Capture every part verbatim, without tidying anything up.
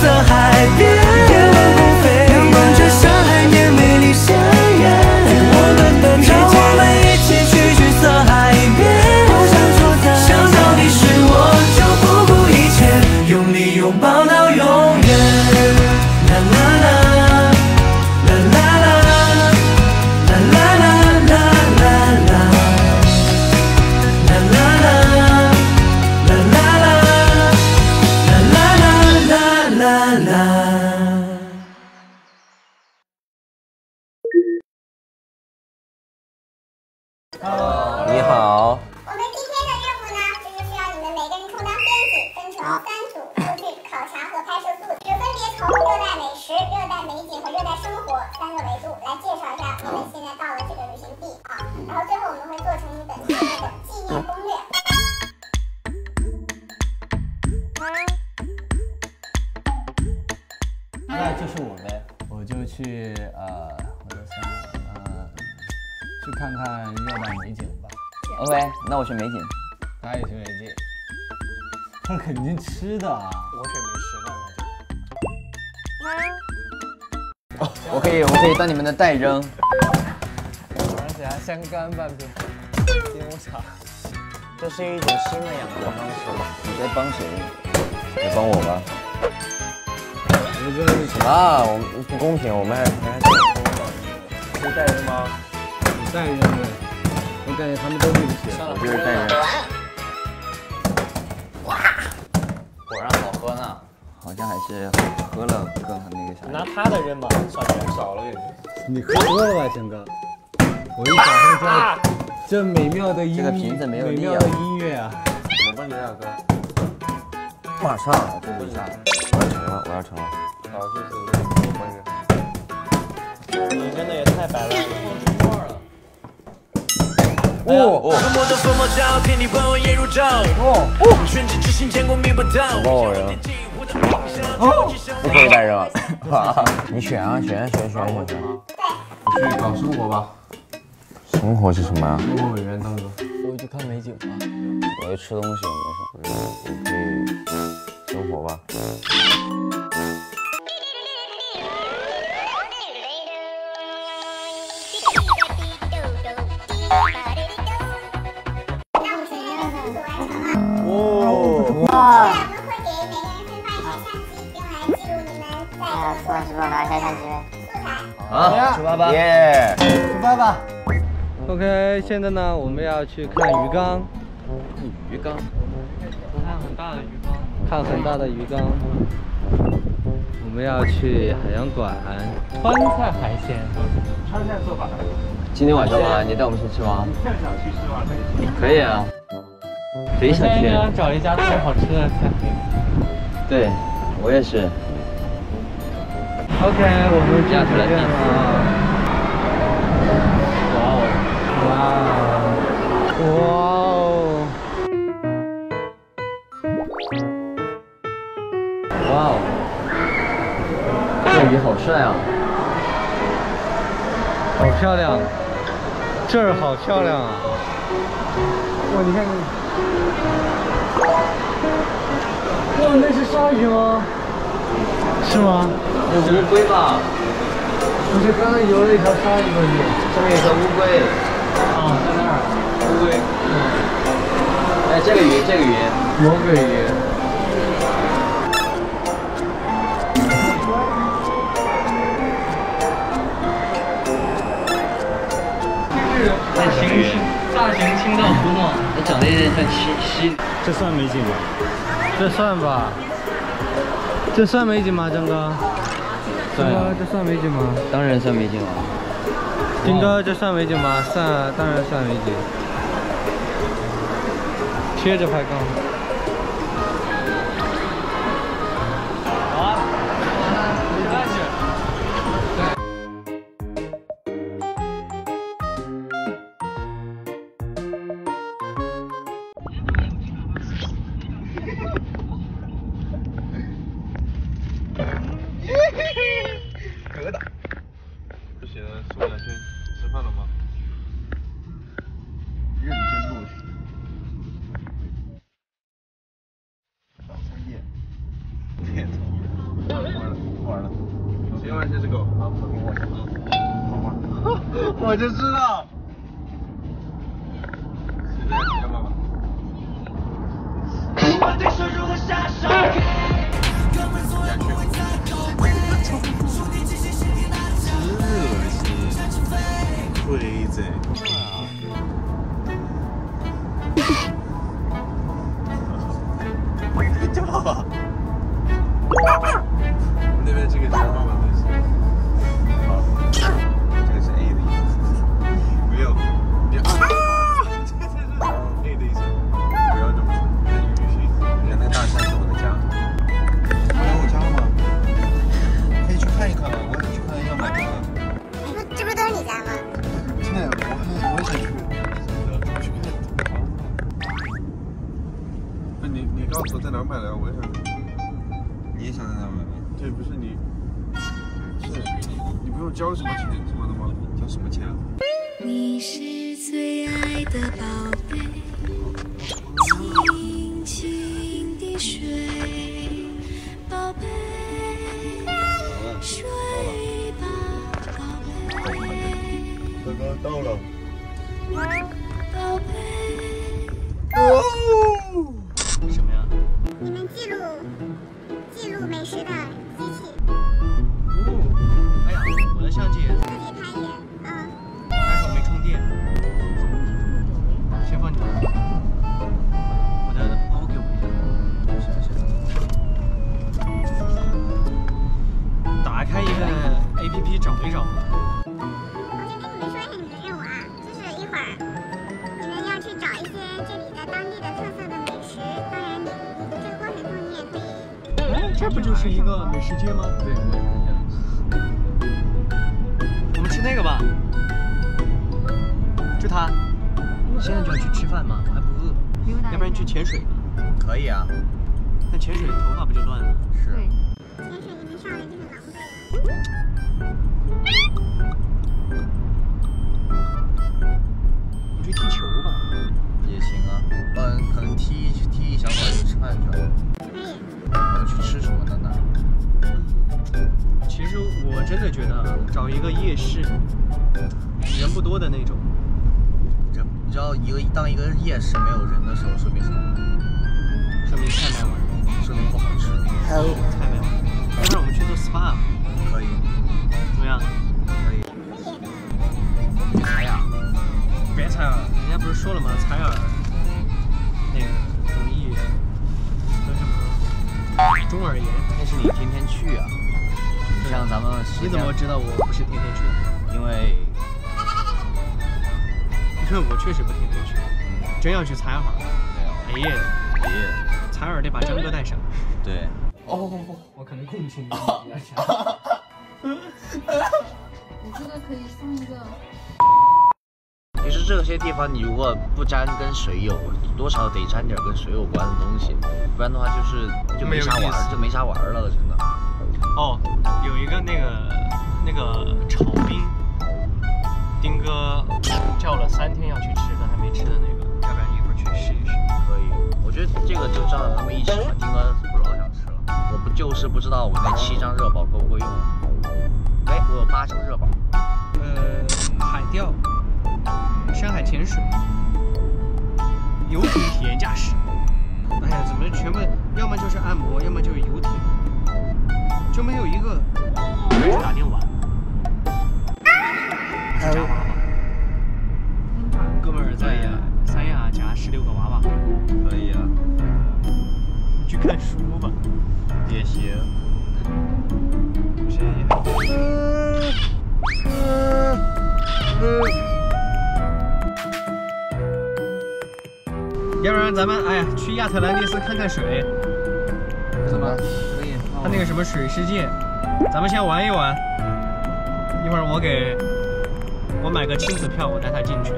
色海边，夜晚不飞远，阳光在上海面美丽鲜艳。让我们奔跑，让我们一起去去色海边。我想说再见，想到你时我就不顾一切，用力拥抱到永远。啦啦啦。 你好，我们今天的任务呢，就是需要你们每个人充当编辑，分成三组出去考察和拍摄素质，分别从热带美食、热带美景和热带生活三个维度来介绍一下我们现在到了这个旅行地啊。然后最后我们会做成一本纪念的纪念攻略。那就是我呗，我就去呃，我就想呃，去看看热带美景。 OK， 那我去美景，他也去美景，那肯定吃的啊，我可没吃呢。我可以，我可以当你们的代扔。而且还先干半瓶柠檬茶，这是一种新的养生方式。你在帮谁？你帮我吧。你这是啊，我不公平，我们还还是代扔吗？你代扔呗。 我感觉他们都对不起，我就是代人。哇，果然好喝呢，好像还是喝了更那个啥。拿他的扔吧，算了，少了给你。你喝多了吧，翔哥？我一想到这这美妙的音，这个瓶子没有力啊。美妙的音乐啊，我帮你打歌。马上，对不起，我要成了，我要成了。好，这次我帮你。你真的也太白了。 默默的抚摸照，天地万物也如昼。哦，瞬间之心，见光明不透。我人，哦，不可以带人了。你选啊选啊选啊选啊选啊！我去搞生活吧。生活是什么啊？生活委员当哥。我去看美景吧。我要吃东西，没事。我可以生活吧。啊，出发吧！耶，出发吧 ！OK， 现在呢，我们要去看鱼缸。鱼缸，看很大的鱼缸。看很大的鱼缸。我们要去海洋馆，川菜海鲜，川菜做法。今天晚上吗？你带我们去吃吗？你想去吃吗？可以啊。谁想去？想找一家最好吃的餐厅。对，我也是。 OK， 我们加起来看看。哇哦！哇哦！哇哦！哇哦！这鱼好帅啊！好漂亮！这儿好漂亮啊！哇，你看看。哇，那是鲨鱼吗？ 是吗？那乌龟吧？不是，刚刚游了一条鲨鱼过去，上面有条乌龟。啊，在那儿。乌龟。哎，这个鱼，这个鱼，魔鬼鱼。大型大型青藏湖嘛，它长得有点像蜥蜥。这算美景吗？这算吧。 这算美景吗，张哥？张哥，这算美景吗？当然算美景了。丁哥，这算美景吗？算，当然算美景。贴着拍更好。啊！你站起。 疙瘩，不行，苏亚轩吃饭了吗？认真录。玩了。谁玩这只狗？啊，我先啊。好玩。我就知道。随便你干嘛吧。我对手如何杀手？哥们从来不会再走。真恶心。Crazy。 叫爸爸，那边这个叫爸爸的是，好，这个是 A 的意思，没有，别啊，这这是 A 的意思，不要这么说，那允许。你看那大山是我的家，你来我家了吗？可以去看一看吗？我想去看一下买房。那这不都是你家吗？现在我我也想去。 告诉我在哪买的，我也想。你也想在哪买吗？对，不是你，是你不用交什么钱什么的吗？交什么钱啊？你是最爱的宝贝，轻轻地睡，宝贝，睡吧，宝贝。哥哥到了。宝贝。哦。 什么呀？你们记录记录美食的机器。哦，哎呀，我的相机也。自己拍一眼，嗯。但是我没充电。先放你。我的，把我给我一下。是啊是啊。打开一个 A P P 找一找。我先跟你们说一下你们的任务啊，就是一会儿你们要去找一些这里的当地的特色的。 当然你，你你这个过程中你也可以。哎，这不就是一个美食街吗？对对对。我们吃那个吧，就它。你现在就要去吃饭吗？我还不饿。要不然去潜水吧。可以啊。但潜水头发不就乱了？是。潜水你们上来就是狼狈。我们去踢球吧。也行啊，嗯，可能踢一踢一小会儿就吃饭去了。可以。我们去吃什么呢？那？其实我真的觉得找一个夜市，人不多的那种。人，你知道一个当一个夜市没有人的时候，说明什么？说明菜卖完，说明不好吃。哦，菜卖完。要不然我们去做 S P A 可以。怎么样？可以。可以。采耳？别采耳。 不是说了吗？采耳那个容易得什么中耳炎？但是你天天去啊，像咱们你怎么知道我不是天天去的？因为因为我确实不天天去，嗯、真要去采耳，哎呀哎呀，采耳得把张哥带上。对，哦，我可能共情比较强。我觉得可以送一个。 其实这些地方，你如果不沾跟水有，多少得沾点跟水有关的东西，不然的话就是就没啥玩，就没啥玩了，真的。哦，有一个那个那个炒冰，丁哥叫了三天要去吃的，还没吃的那个，要不然一会儿去试一试。可以，我觉得这个就正好他们一起吧。丁哥不老想吃了，我不就是不知道我那七张热宝够不够用。哎，我有八张热宝。呃，海钓。 山海潜水，游艇体验驾驶。哎呀，怎么全部要么就是按摩，要么就是游艇，就没有一个会去打电玩。去炸娃娃。哥们儿在三亚夹十六个娃娃。可以啊。你去看书吧。也行。谁？嗯嗯嗯 要不然咱们哎呀去亚特兰蒂斯看看水，怎么？可以。他那个什么水世界，咱们先玩一玩。一会儿我给我买个亲子票，我带他进去。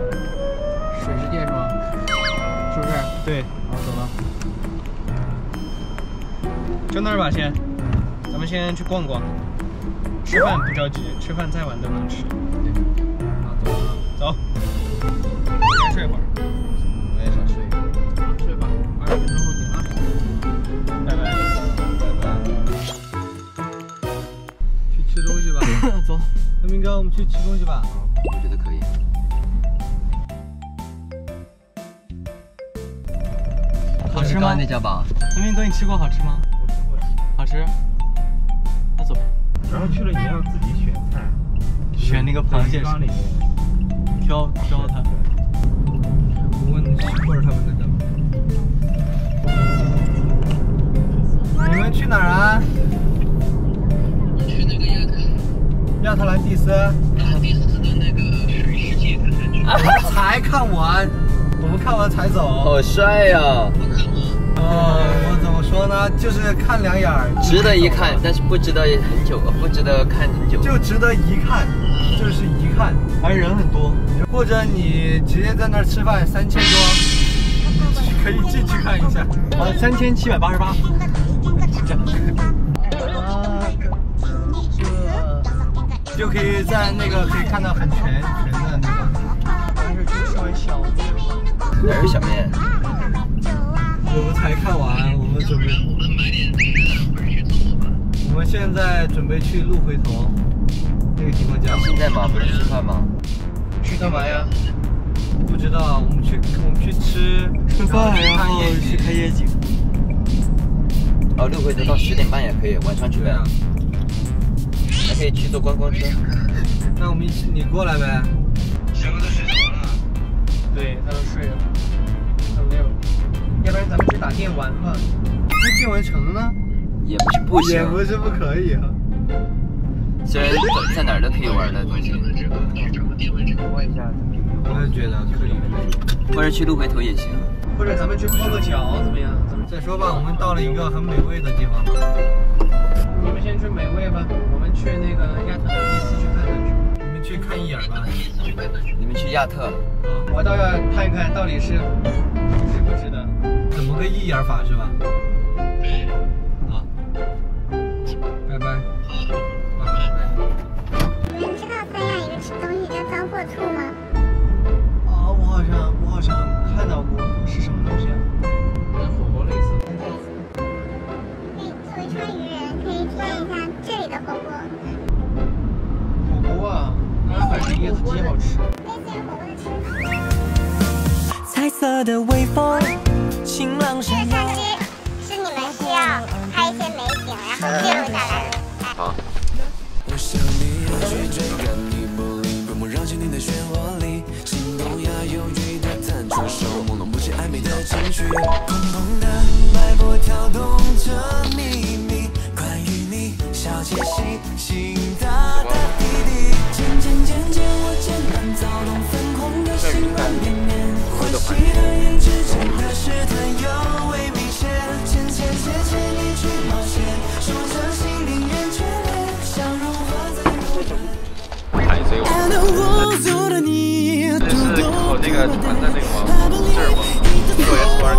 水世界是吗？是不是？对。好，走吧。就那儿吧，先。咱们先去逛逛。吃饭不着急，吃饭再晚都能吃。对。好，走吧。走。我先睡会儿。 拜拜，拜拜。让我们去吃东西吧。我觉得可以。好吃吗？刚刚那家吧。明明哥，你吃过好吃吗？我吃过。好吃。那走吧。然后去了你要自己选菜，选那个螃蟹，挑挑它。我问徐慧儿他们在干嘛？你们去哪儿啊？ 亚特兰蒂斯，亚特兰蒂斯的那个水世界看上去。才看完，我们看完才走。好帅呀！哦，我怎么说呢？就是看两眼，值得一看，但是不值得很久，不值得看很久。就值得一看，就是一看，而人很多。或者你直接在那儿吃饭，三千多，可以进去看一下。啊，三千七百八十八。就可以在那个可以看到很全全的那个，但是就稍微小一点。哪有小面？我们才看完，我们准备。我们买点吃的回去做吧。我们现在准备去鹿回头那个地方讲。现在嘛，不是吃饭吗？去干嘛呀？不知道，我们去我们去吃吃饭，然后去看夜景。哦，鹿回头到十点半也可以，晚上去呗。 可以去坐观光车，那我们一起你过来呗。翔哥都睡着了，对他都睡了，他没有。要不然咱们去打电玩吧？那电玩城呢？也不是不行，也不是不可以啊。虽然在哪儿都可以玩的东西，找个电玩城玩一下。我也觉得可以，或者去鹿回头也行，或者咱们去泡个脚怎么样？咱们再说吧，我们到了一个很美味的地方吧。 你们先去美味吧，我们去那个亚特兰蒂斯去看看去。你们去看一眼吧。你们去亚特。啊，我倒要看一看到底是值不值得。怎么个一眼法是吧？对。啊。拜拜。好的。拜拜。你们知道三亚有吃东西叫糟粕醋吗？啊，我好像我好像看到过，是什么东西？跟火锅类似。 川渝人可以体验一下这里的火锅。火锅啊，那海鲜椰子鸡好吃。彩色的微风，晴朗山这个相机是你们需要拍一些美景，然后记录下来的。好。这是烤那个团的那个吗？这是我做人突然看。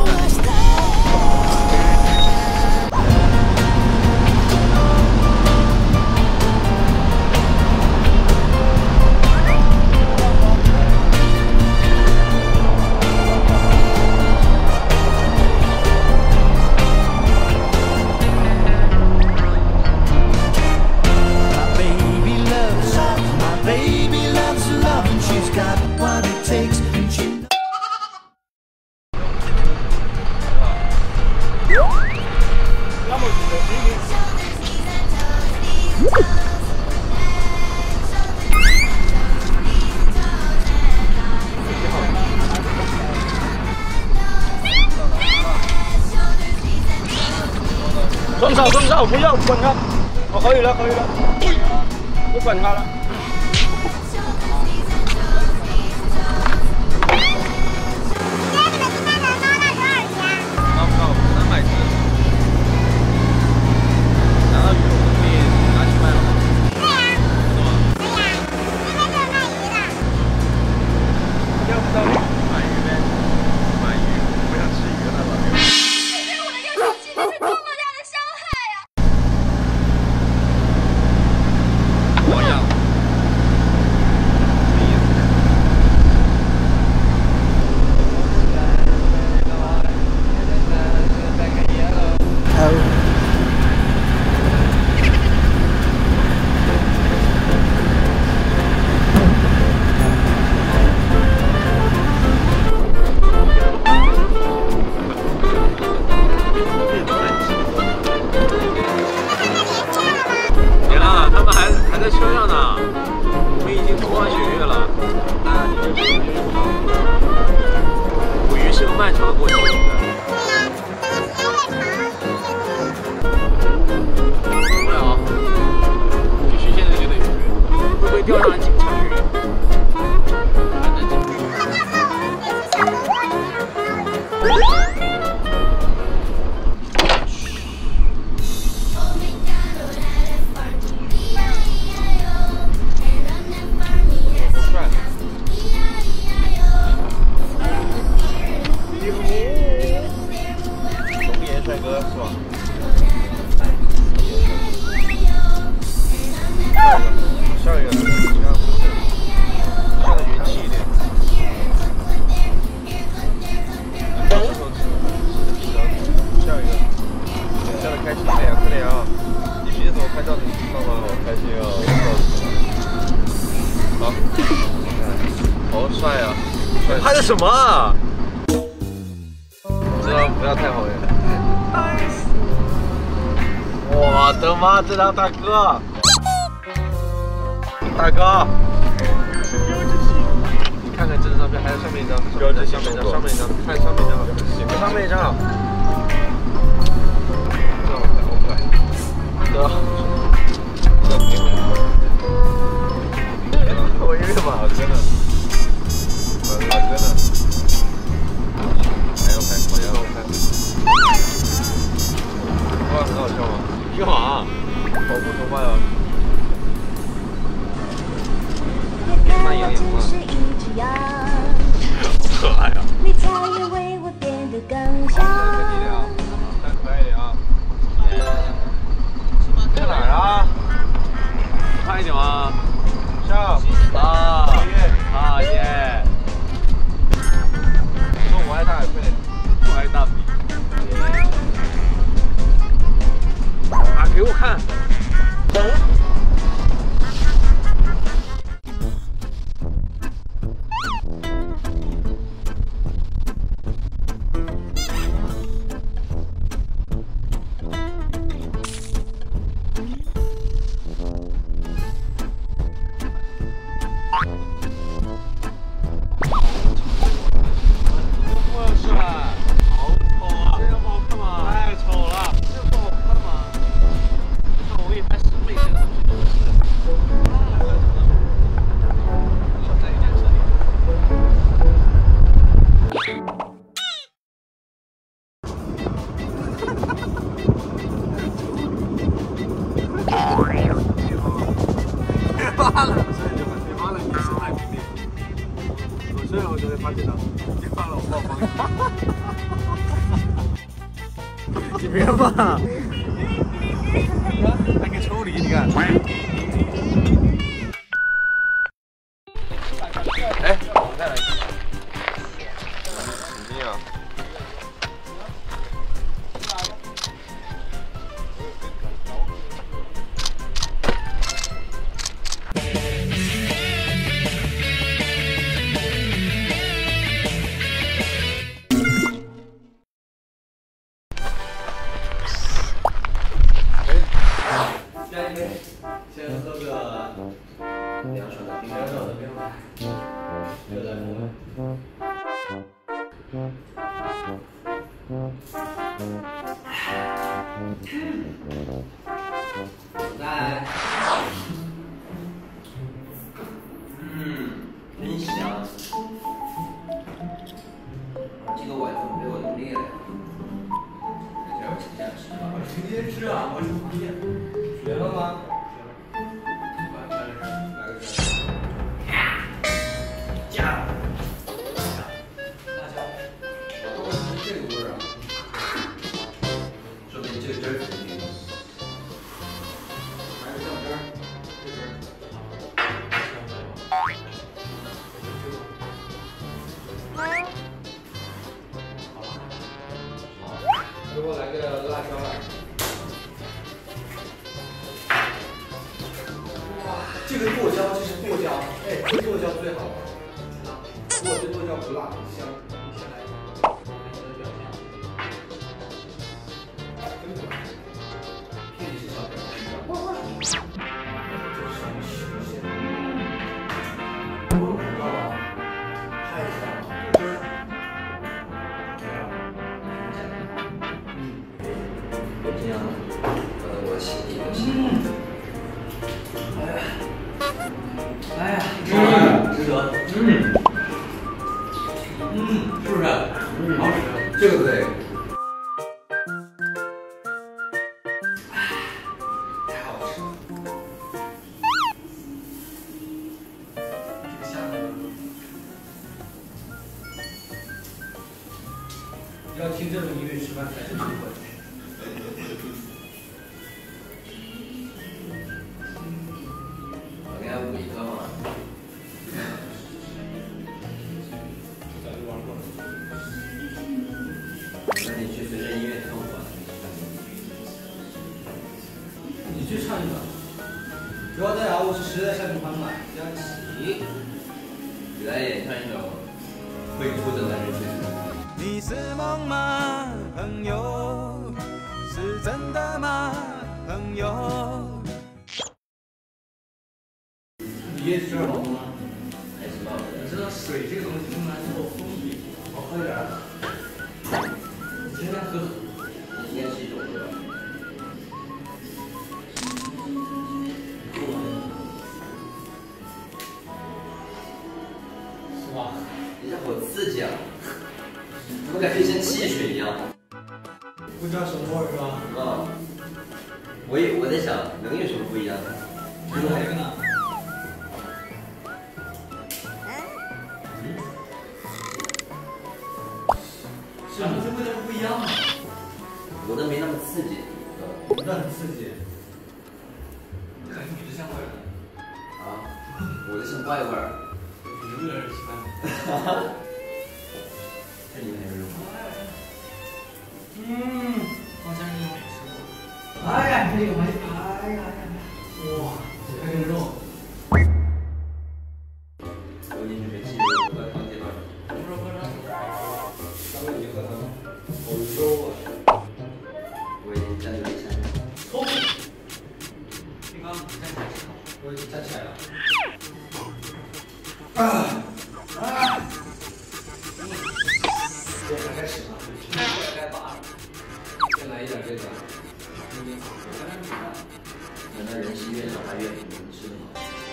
动手动手，不要管他！我可以了，可以了，不管他了。我要。漫长的过程。对呀，等时间越长，受不了，必须现在就得学，会不会钓上警察人？什么、啊？这张不要太好看。我的妈！这张大哥，大哥，你看看这张照片，还有上面一张，标志性动作，上面一张，看上面一张，上面一张，这好看，好看，这，这挺好。我晕了吧，真的。 老哥呢？还要拍，我要拍。哇，很好笑吗？挺好啊，保护头发呀。慢摇摇啊！可爱呀！你才会为我变得更好。再可爱一点啊！在哪儿啊？快一点啊！上啊！啊耶！ 我爱大海，快点！我爱大海。啊，给我看！等。呃，我心里就想，哎呀，哎呀，值得，嗯，嗯，是不是？嗯，好使，这个对。 要听这种音乐吃饭才是吃亏。我给他捂一个嘛。那你去随着音乐跳舞吧。你去唱一个。主要大家好，我是时代少女团的江奇。给大家演唱一首《会哭的男人最美》。 你是梦吗，朋友？是真的吗，朋友？你也吃老公吗？还知道？你知道水这个东西用来做封闭，好喝点儿。你今天喝，你今天是一种喝。哇！你这好刺激啊！ 我感觉像汽水一样，不知道什么味儿是吧？啊、嗯，我也我在想，能有什么不一样的？还有哪个呢？什么这味道不一样吗？我的没那么刺激，我的很刺激，感觉你的像味儿啊，我的像怪味儿，你有点奇怪。这里面有肉。嗯，好像是我没吃过。哎呀，这个玩意，哎呀呀呀！哇，这个肉。我进去没吃过，我刚接到。什么时候喝汤？刚刚已经喝汤了。我说我，我已经站起来吃了。冲！你刚站起来吃了？我已经站起来了。啊！ 难道人是越长大越不能吃的吗？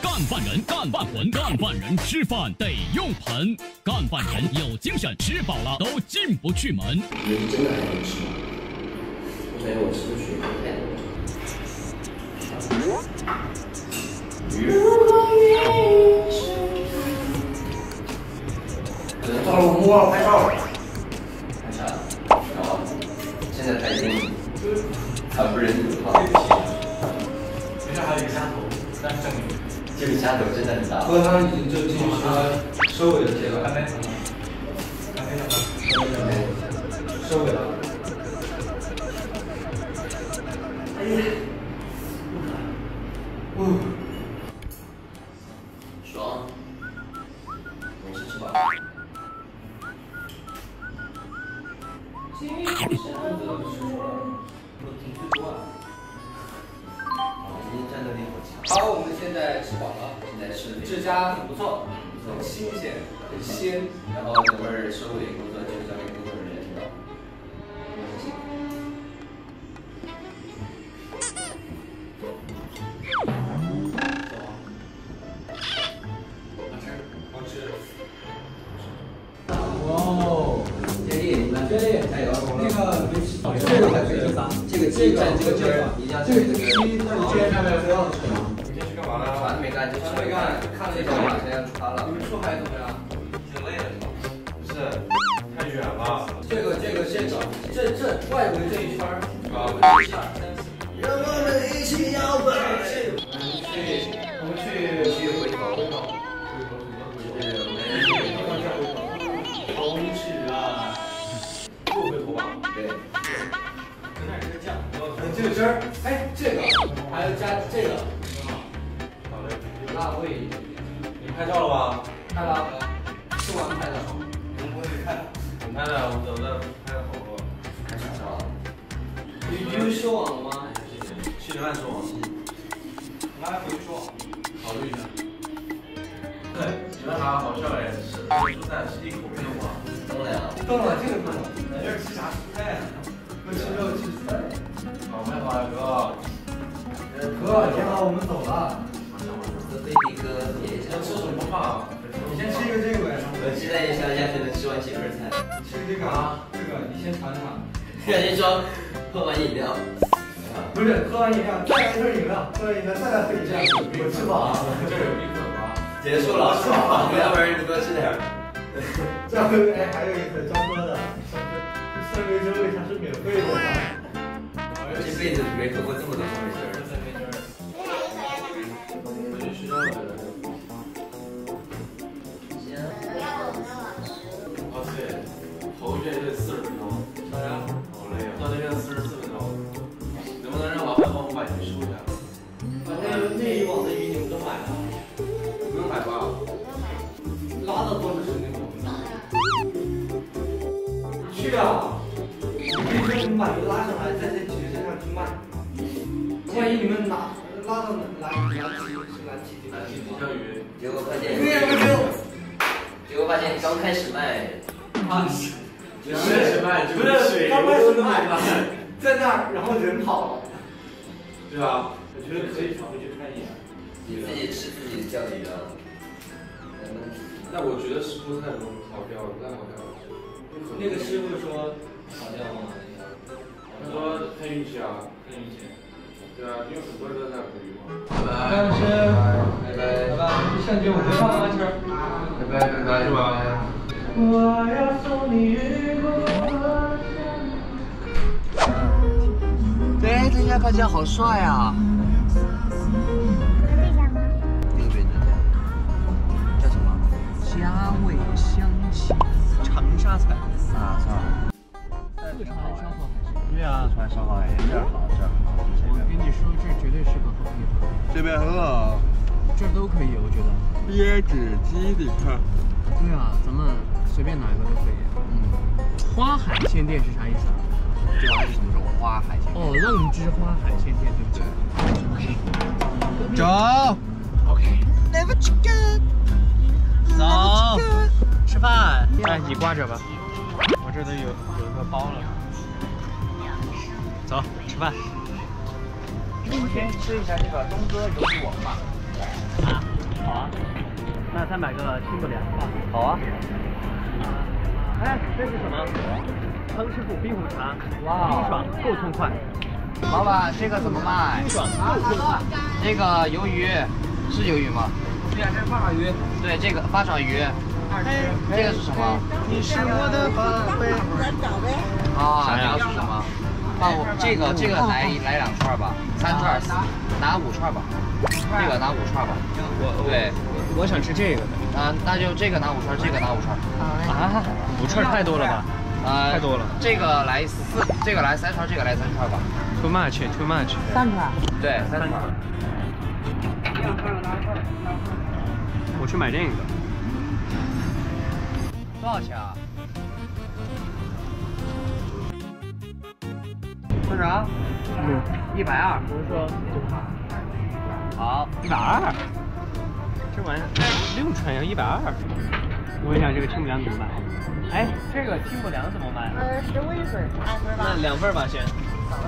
干饭人，干饭魂，干饭人吃饭得用盆，干饭人有精神，吃饱了都进不去门。你们真的还能吃吗？我感觉我吃的水分太多了。到了我摸了拍照，拍啥？然后现在拍电影。 惨不忍睹啊！没事，还有一个虾头，但是证明这个虾头真的很大。喝汤已经就进行了收尾的阶段，还没，还没呢吗？收尾了。哎呀，嗯，爽，我试试吧。今天吃了。 我挺吃多啊！我今天战斗力好强。好，我们现在吃饱了，现在吃这家很不错，很新鲜，很鲜。然后等会儿收尾工作就交给工作人员领导。好吃，好吃。哇！接力，你们接力，加油！那个没吃，这个还可以撒。 这个这个尖儿，你家这个尖上面不要吃了。你这是干嘛呢？啥都没干，就啥没干，看这个马上要出发了。你们出海怎么样？挺累的是吧？不是，太远了。这个这个先找，这这外围这一圈儿，啊，围一下。让我们一起摇摆。我们去，我们去去回头，回头，回头，回头，红纸啊，又回头吧？对。 这个汁儿，哎，这个还要加这个，好嘞，有辣味。你拍照了吧？拍了，吃完拍的。你们不会拍？我拍了，我走的拍了好多。拍啥照？你你收网了吗？去吃饭收网。我还回去收网，考虑一下。对，你们俩好笑哎，吃蔬菜吃一口没有啊？动了呀！动了，这个动了。你这吃啥蔬菜呀？不吃肉，吃菜。 好，我们。嘛呀，哥？哥，别打，我们走了。贝蒂哥，你要吃什么嘛？你先吃一个这个呗。我期待一下亚飞能吃完几份菜。吃这个啊，这个你先尝尝。亚飞说，喝完饮料。 不是喝完饮料再来一份饮料，喝完饮料再来喝饮料，我吃饱了，这有冰可吗？结束了，吃饱了，要不然你多吃点。这回哎，还有一份张哥的，三杯汁为啥是免费的呢？我这辈子没喝过这么多三杯汁。三杯汁。我去睡觉了。行。哇塞，头这得四十分钟。啥呀？好累啊。到那边四十四分钟。 能让老板帮我把鱼收一下？反正那一网的鱼你们都买了，不用买吧？拉的多是那种。去啊！你可以说你把鱼拉上来，在这鱼身上去卖。万一你们拿拉到哪哪哪几是哪几哪几几条鱼？结果发现，结果发现刚开始卖，啊，刚开始卖不是刚开始卖吧？在那儿，然后人跑了。 对啊，我觉得可以常回去看一眼。你自己吃自己钓鱼啊？但我觉得师傅菜能烤掉，不太好钓。那个师傅说烤掉吗？他说看运气啊，看运气。对啊，因为很多人都在捕鱼嘛。拜拜，拜拜，拜拜。上去我们放完吃。拜拜，拜拜，是吧？我要送你日落。 哎，这家大家好帅啊！那边吗？那边的叫什么？家味乡情长沙菜啊，是吧？四川烧烤还是？对啊，四川烧烤哎，这儿好，这儿好。我跟你说，这绝对是个好地方。这边很好，这儿都可以，我觉得。椰子鸡，你看。对啊，咱们随便哪一个都可以。嗯。花海鲜店是啥意思啊？ 这玩意是什么时候？花海鲜哦，愣枝花海鲜店，对不对？走 ，OK，Never Chicken， 走，吃饭。哎，你挂着吧，我这都有有一个包了。走，吃饭。我们先吃一下这个东哥游戏王吧。啊，好啊。那再买个清补凉吧。好啊。哎，这是什么？ 康师傅冰红茶，哇，清爽够痛快。老板，这个怎么卖？清爽够痛快。那个鱿鱼是鱿鱼吗？对呀，这是八爪鱼。对，这个八爪鱼。二十。这个是什么？你是我的宝贝。啊，这个是什么？啊，我这个这个来来两串吧，三串，拿五串吧。这个拿五串吧。我对，我想吃这个的。啊，那就这个拿五串，这个拿五串。啊，五串太多了吧？ 呃，太多了。这个来四，这个来三串，这个来三串吧。Too much, too much。三串。对，三串。我去买这个。多少钱啊？多少？一百二。不是说好，一百二。这玩意六串要一百二。我问一下这个清补凉怎么办？ 哎，这个清补凉怎么卖？呃，十五一份，二份吧。那两份吧，先。好嘞。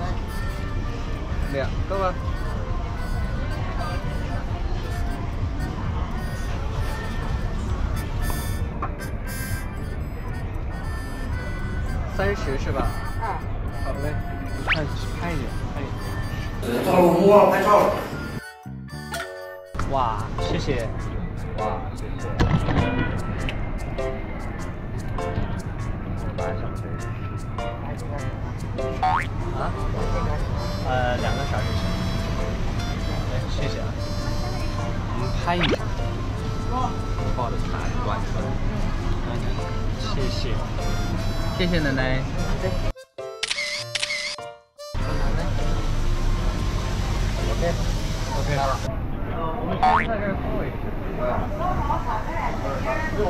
两个吧。三十是吧？嗯。好嘞，你看看一眼，看一眼。到了屋啊，拍照。哇，谢谢。哇，谢谢。 啊？呃，两个小时行。哎，谢谢啊。我们拍一下。抱着茶端出来。谢谢，谢谢奶奶。对。OK。OK 了。呃，我们先在这儿坐一下。对。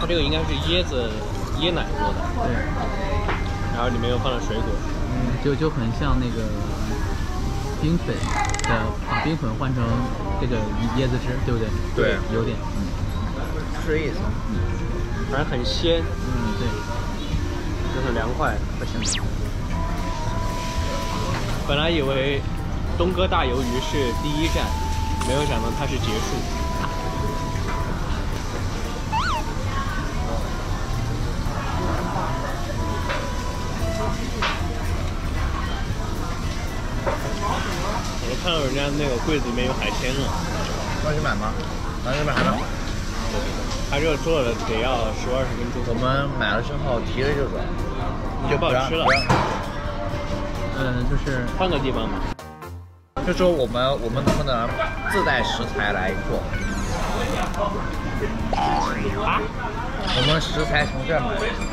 它这个应该是椰子。 椰奶做的，对，然后里面又放了水果，嗯，就就很像那个冰粉的，把冰粉换成这个椰子汁，对不对？对，有点，嗯，是这意思，嗯，反正很鲜，嗯，对，就很凉快，不行。本来以为东哥大鱿鱼是第一站，没有想到它是结束。 看到人家那个柜子里面有海鲜了，上去买吗？上去买了。他这做了得要十二十分钟。我们买了之后提了就走，就不好吃了。嗯，就是换个地方嘛。就说我们我们能不能自带食材来做？啊？我们食材从这儿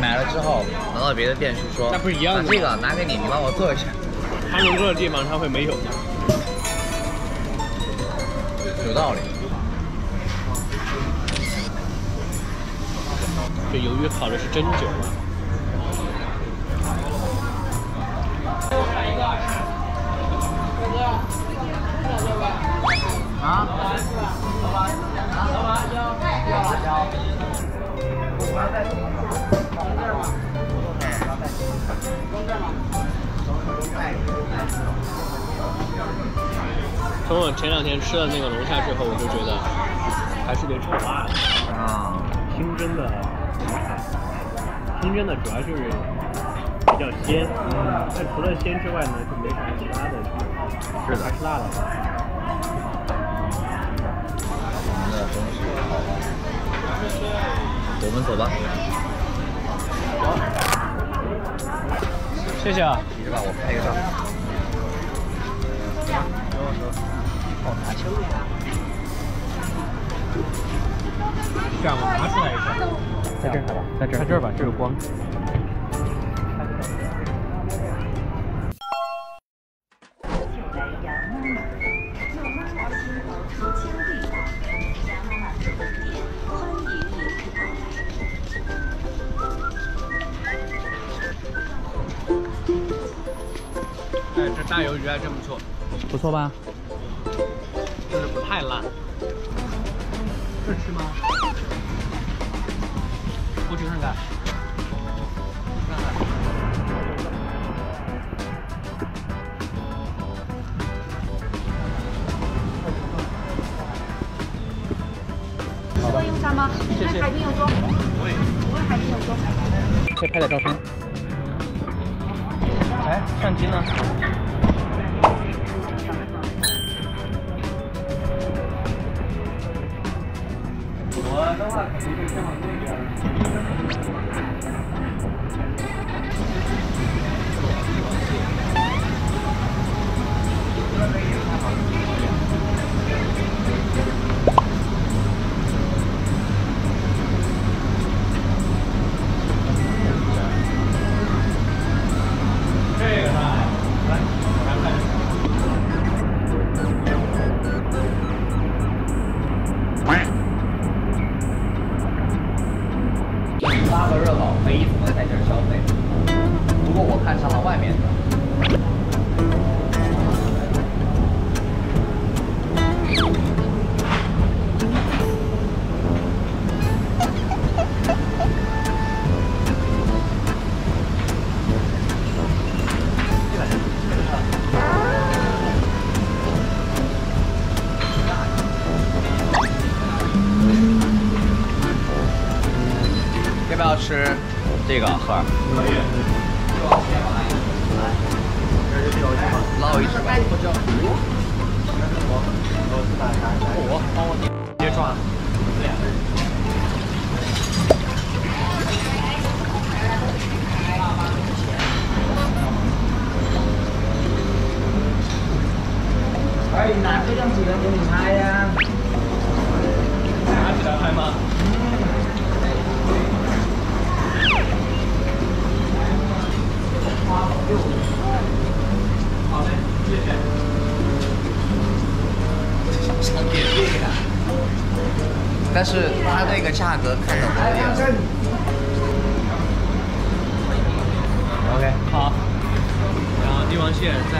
买了之后，拿到别的店去说，那不是一样的？这个拿给你，你帮我做一下。他能做的地方他会没有的。 有道理，这鱿鱼烤的是真久啊！啊？从我前两天吃了那个龙虾之后，我就觉得还是得炒辣的啊。清蒸的鱼海，清蒸的主要就是比较鲜，嗯，但除了鲜之外呢，就没啥其他的。是的，还是辣的。我们的东西好了，我们走吧。好，谢谢啊。你吧，我拍一个照。 哦，拿球呀！这样我拿出来一下，在这儿吧，在这儿，在这儿吧，这有光。哎，这大鱿鱼还真不错，不错吧？ 就是不太辣，这吃吗？我吃看看，看看。多用上吗？谢谢。海滨有多？我也。我也海滨有多。先拍点照片。哎，相机呢？ 吃这个盒儿，捞一只吧。我帮我别抓。哎，你拿这张纸来给你拍呀。拿起来拍吗？ 好嘞，谢谢。想点这个，但是它这个价格看着不对。OK， 好。然后帝王蟹在，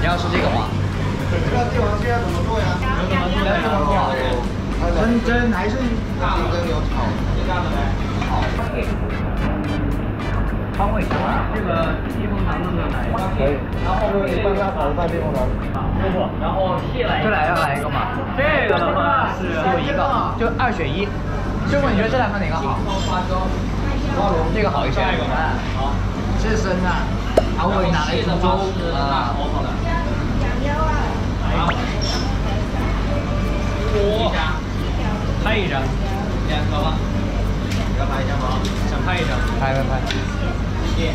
你要吃这个吗？这帝王蟹怎么做呀？来怎么做？真真还是大的跟牛炒的，大的呗。好。仓位，这个避风塘弄上来，可以。然后搬家跑在避风塘，不错。然后蟹来，这俩要来一个嘛？这个的话是就一个，就二选一。师傅，你觉得这两个哪个好？这个好一些。好，这是生的，然后拿了一种粥啊。哇，拍一张，两个吧。 要拍一张吗？想拍一张，拍拍拍。耶！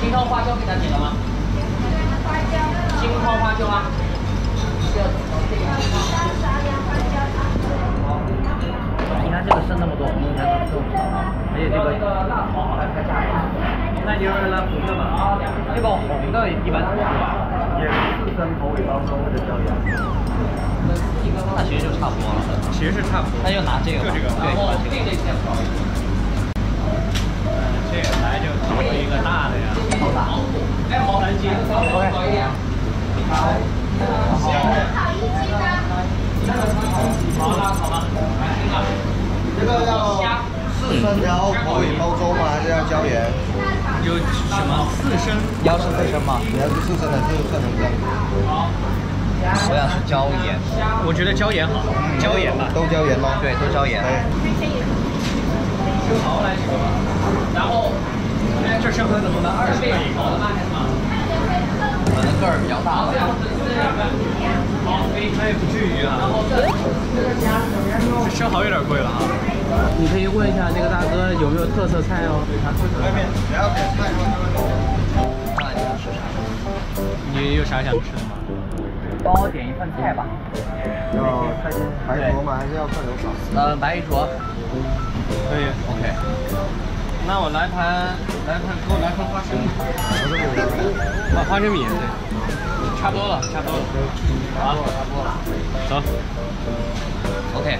青蒿花椒给他点了吗？青蒿花椒啊。你看这个剩那么多，你看这么少吗？而且这个辣黄还拍下来。那你要是来红的吧？啊，这个红的一般怎么做啊？也是生头尾包装或者椒盐。 那其实就差不多了，其实是差不多。那就拿这个，就这个，对，拿这个。这个来就找一个大的呀，好大。哎，好难接。OK。好。行。好了，好了。这个要四升条口味煲粥吗？还是要椒盐？有什么四升？要是四升吗？你要是四升的，就是算成这样。好。 我想是椒盐，我觉得椒盐好，椒盐吧，都椒盐吗？对，都椒盐。好，来几个吧。然后，哎，这生蚝怎么办？二十倍以高的卖吗？可能个儿比较大吧。好，那也不至于啊。这生蚝有点贵了啊。你可以问一下那个大哥有没有特色菜哦。外面只要点菜就能。那你想吃啥？你有啥想吃的吗？ 帮我点一份菜吧。要白灼吗？还是要蒜头炒？呃，白灼。可以。OK。那我来盘，来盘，给我来盘花生米。啊，花生米，对。差不多了，差不多了。好，差不多了。走。OK。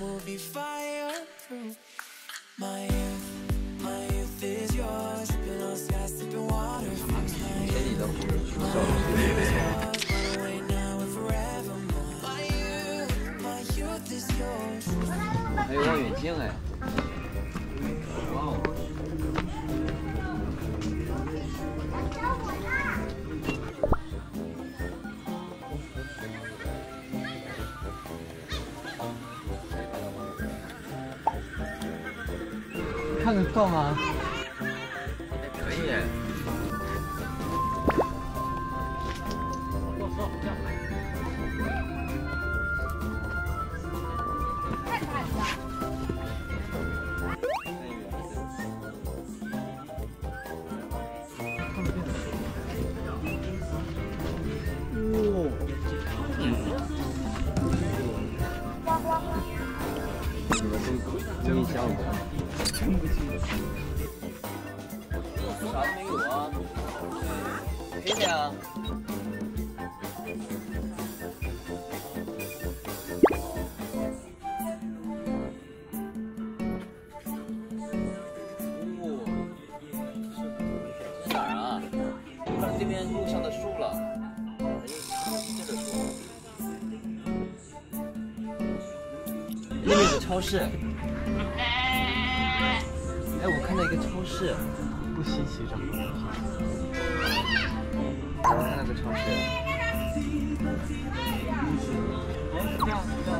We'll be fireproof. My youth, my youth is yours. Dripping on skies, sipping water. My youth, my youth is yours. 还有望远镜哎！哇哦！看得到吗？可以。太快了！哦。呱呱呱！你们都真香！ 真不清楚，啥都没有啊，赔钱啊！哦，哪儿啊？这边路上的树了，这个树。那边有超市。 哎，我看到一个超市，不稀奇，长得。我看到个超市。这样这样这个。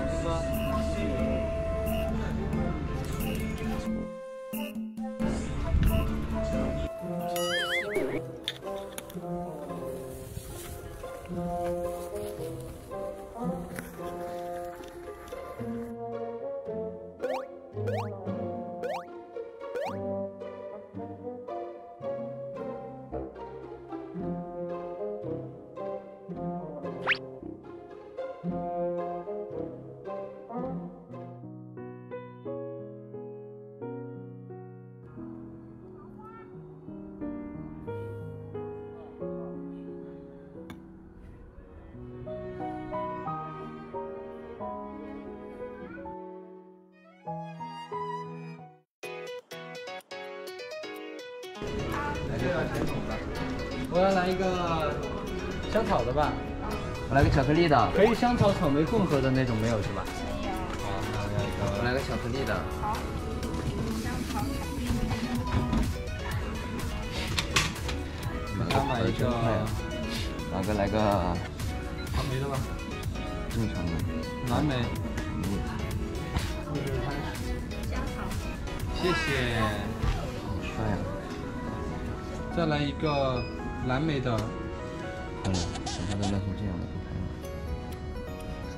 来个传统的，我要来一个香草的吧。我来个巧克力的，可以香草草莓混合的那种没有是吧？没有。好，那我要一个，我来个巧克力的。好。香草巧克力。我买一个，哪个来个？草莓的吧。正常的。蓝莓。嗯。 谢谢，好帅呀！再来一个蓝莓的。嗯，等它再变成这样的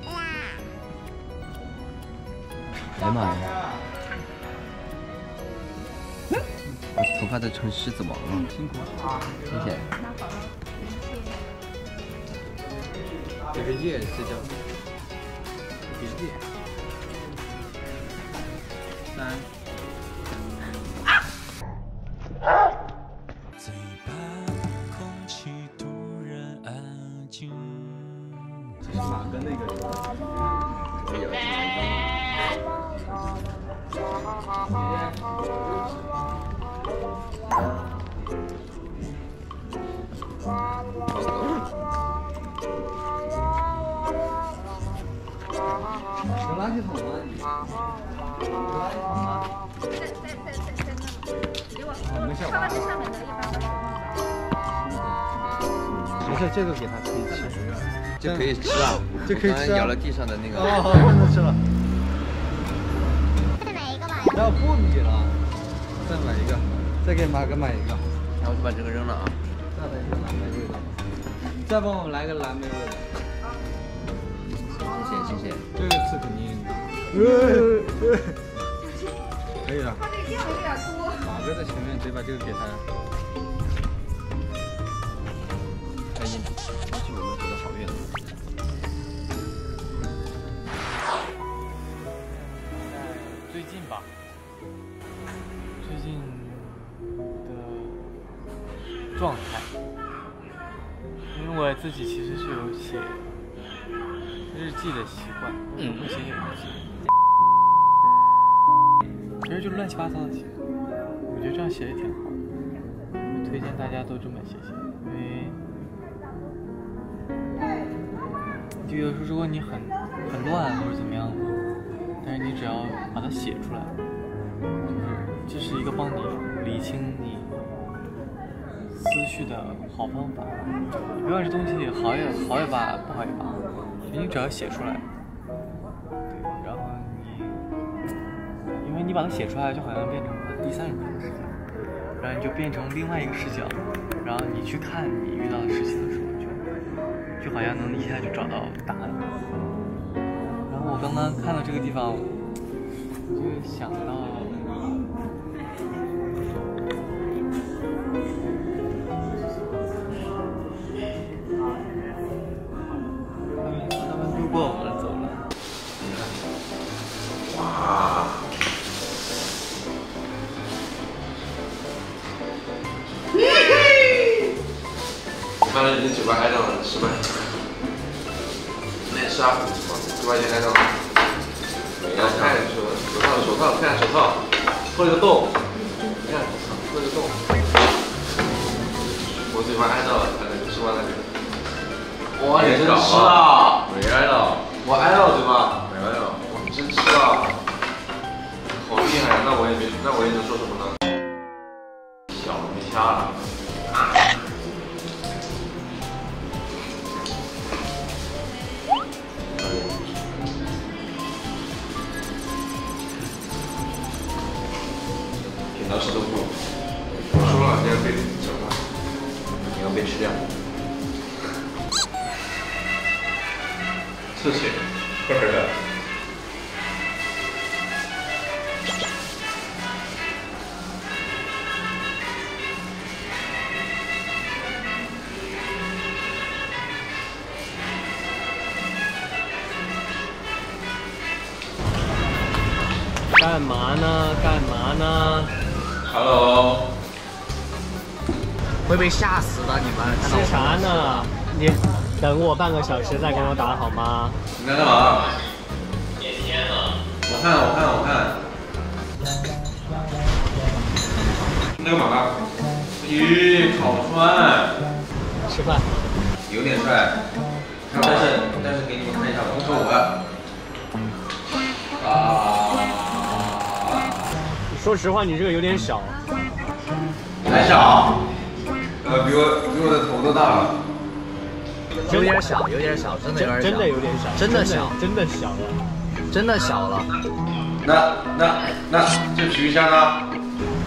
就好了。哎呀妈呀！我头发都成狮子王了。辛苦了，谢谢。这个叶是叫这个叶。三。 马跟那个，没有。有垃圾桶吗？有垃圾桶吗？在在在在那，给我放到最上面的，一般。没事，这个给他推起。 就可以吃了，就可以吃了。咬了地上的那个。哦，不吃了。再买一个吧。要不你了，再买一个，再给马哥买一个。那我就把这个扔了啊。再来一个蓝莓味的。再帮我来个蓝莓味的。谢谢谢谢。这个是肯定的。可以了。他这量有点多。马哥在前面，得把这个给他。 最近吧，最近的状态，因为我自己其实是有写日记的习惯，嗯，会写写日记，其实就乱七八糟的写，我觉得这样写也挺好，我推荐大家都这么写写，因为就有时候如果你很很乱或者怎么样的。 但是你只要把它写出来，就是这是一个帮你理清你思绪的好方法。别管这东西好也好也罢，不好也罢，你只要写出来，对，然后你，因为你把它写出来，就好像变成了第三人称的视角，然后你就变成另外一个视角，然后你去看你遇到的事情的时候，就就好像能一下就找到答案。 我刚刚看到这个地方，我就想到，他们路过我们走了。哇！我看到你的嘴巴挨到了，是吧？那也是啊。 外面看到，你要看手手套手套看手套，破了个洞，你看破了个洞，我嘴巴挨到了，看那个吃完那个，哇，你真吃啊？没挨到，我挨到嘴巴，没挨到，我真吃啊，好厉害，那我也没，那我也能说什么呢？小龙虾了。 当时都不，我说了，你要被什么？你要被吃掉。谢谢，不吃了。干嘛呢？干嘛呢？ Hello， 会被吓死的你们！吃啥呢？你等我半个小时再跟我打好吗？你在干嘛？点烟呢。我看我看我看。那个嘛，皮烤串，吃饭，有点帅，但是但是给你们看一下我的口吻。啊！说实话，你这个有点小，还小？呃，比我比我的头都大了。有点小，有点小，真的有点小，真的有点小，真的小，真的小了，真的小了。那那那这皮皮虾呢？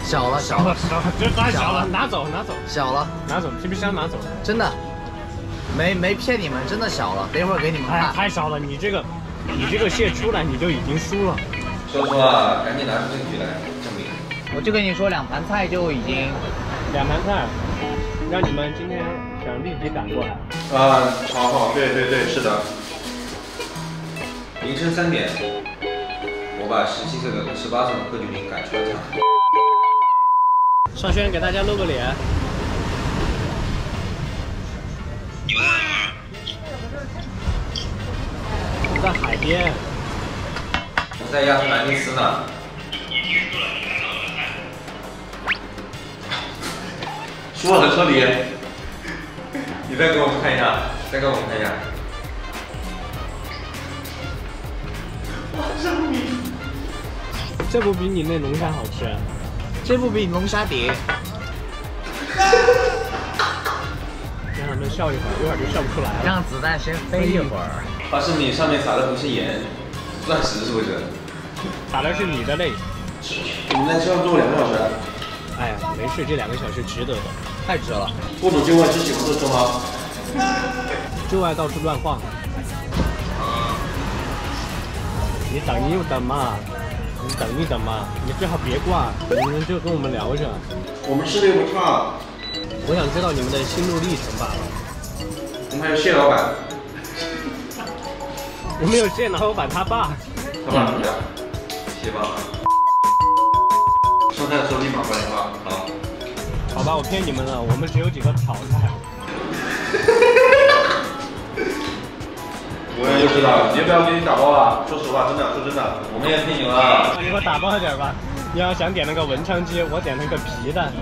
小了，小了，小了，真拿小了，拿走，拿走，小了，拿走，皮皮虾拿走，真的，没没骗你们，真的小了，等一会儿给你们看。太小了，你这个，你这个蟹出来你就已经输了。说说，赶紧拿出证据来证明。我就跟你说，两盘菜就已经，两盘菜，让你们今天想立即赶过来。啊、呃，好好，对对对，是的。凌晨三点，我把十七岁的和十八岁的贺军民赶出了家。 尚轩给大家露个脸。你们在哪儿？我在海边。我在亚特兰蒂斯呢。说了说你，你再给我们看一下，再给我们看一下。这不比你那龙虾好吃。 这不比龙虾底，让他们笑一会儿，一会儿就笑不出来了。让子弹先飞一会儿。但是你上面撒的不是盐，钻石是不是？撒的是你的泪。你们在车上坐两个小时？哎呀，没事，这两个小时值得的，太值了。不懂就问，自己不是中吗？就爱到处乱晃。你等一等嘛。 你等一等嘛，你最好别挂，你们就跟我们聊着。我们吃的又不差。我想知道你们的心路历程罢了。我们还有蟹老板。我们有蟹老板他爸。他爸怎么样？蟹爸爸。上菜的时候立马挂电话。好。好吧，我骗你们了，我们只有几个炒菜。我也不知道，别不要给你打包了。说实话，真的，说真的，我们也挺牛了。你给我打包点吧。你要想点那个文昌鸡，我点那个皮蛋。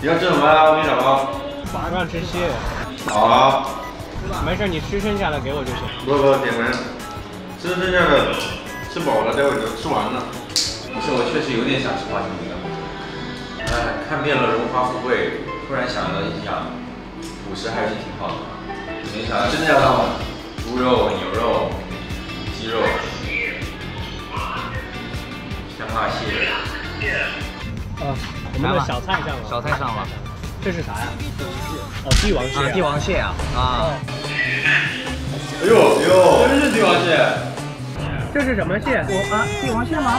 你要吃什么啊？我给你打包。我想吃蟹。好。没事，你吃剩下的给我就行。不不，点完，吃剩下的，吃饱了待会就吃完了。不是，我确实有点想吃花生米了。哎，看遍了荣华富贵，突然想了一想，朴实还是挺好的。没想到真的要当我。 猪肉、牛肉、鸡肉、香辣蟹。呃，我们的小菜上了。小菜上了。这是啥呀？哦，帝王蟹。帝王蟹啊！啊。哎呦哎呦，真是帝王蟹。这是什么蟹？我啊，帝王蟹吗？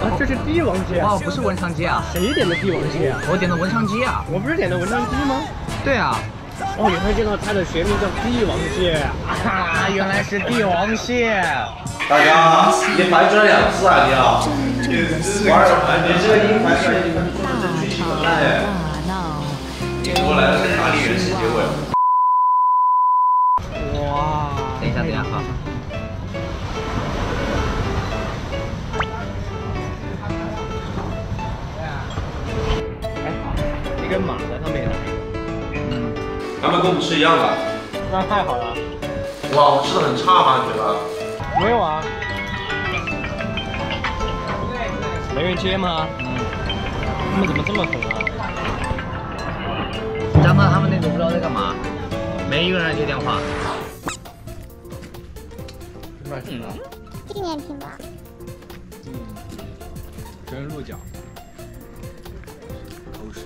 啊，这是帝王蟹。哦，不是文昌鸡啊。谁点的帝王蟹啊？我点的文昌鸡啊。我不是点的文昌鸡吗？对啊。 哦，你会见到它的学名叫帝王蟹啊，原来是帝王蟹。大家，你反转两次啊，你啊！玩儿反转，这个一反转一分钟的剧情很烂哎。你给我来了个大力原始结尾。哇！等一下，等一下哈。哎，一根马在上面。 咱们跟我们吃一样的，那太好了。哇，我吃的很差吗？你觉得？没有啊。没人接吗？嗯。他们怎么这么狠啊？张哥他们那组不知道在干嘛，没一个人接电话。卖什么？纪念品吧。嗯，真鹿角。头饰。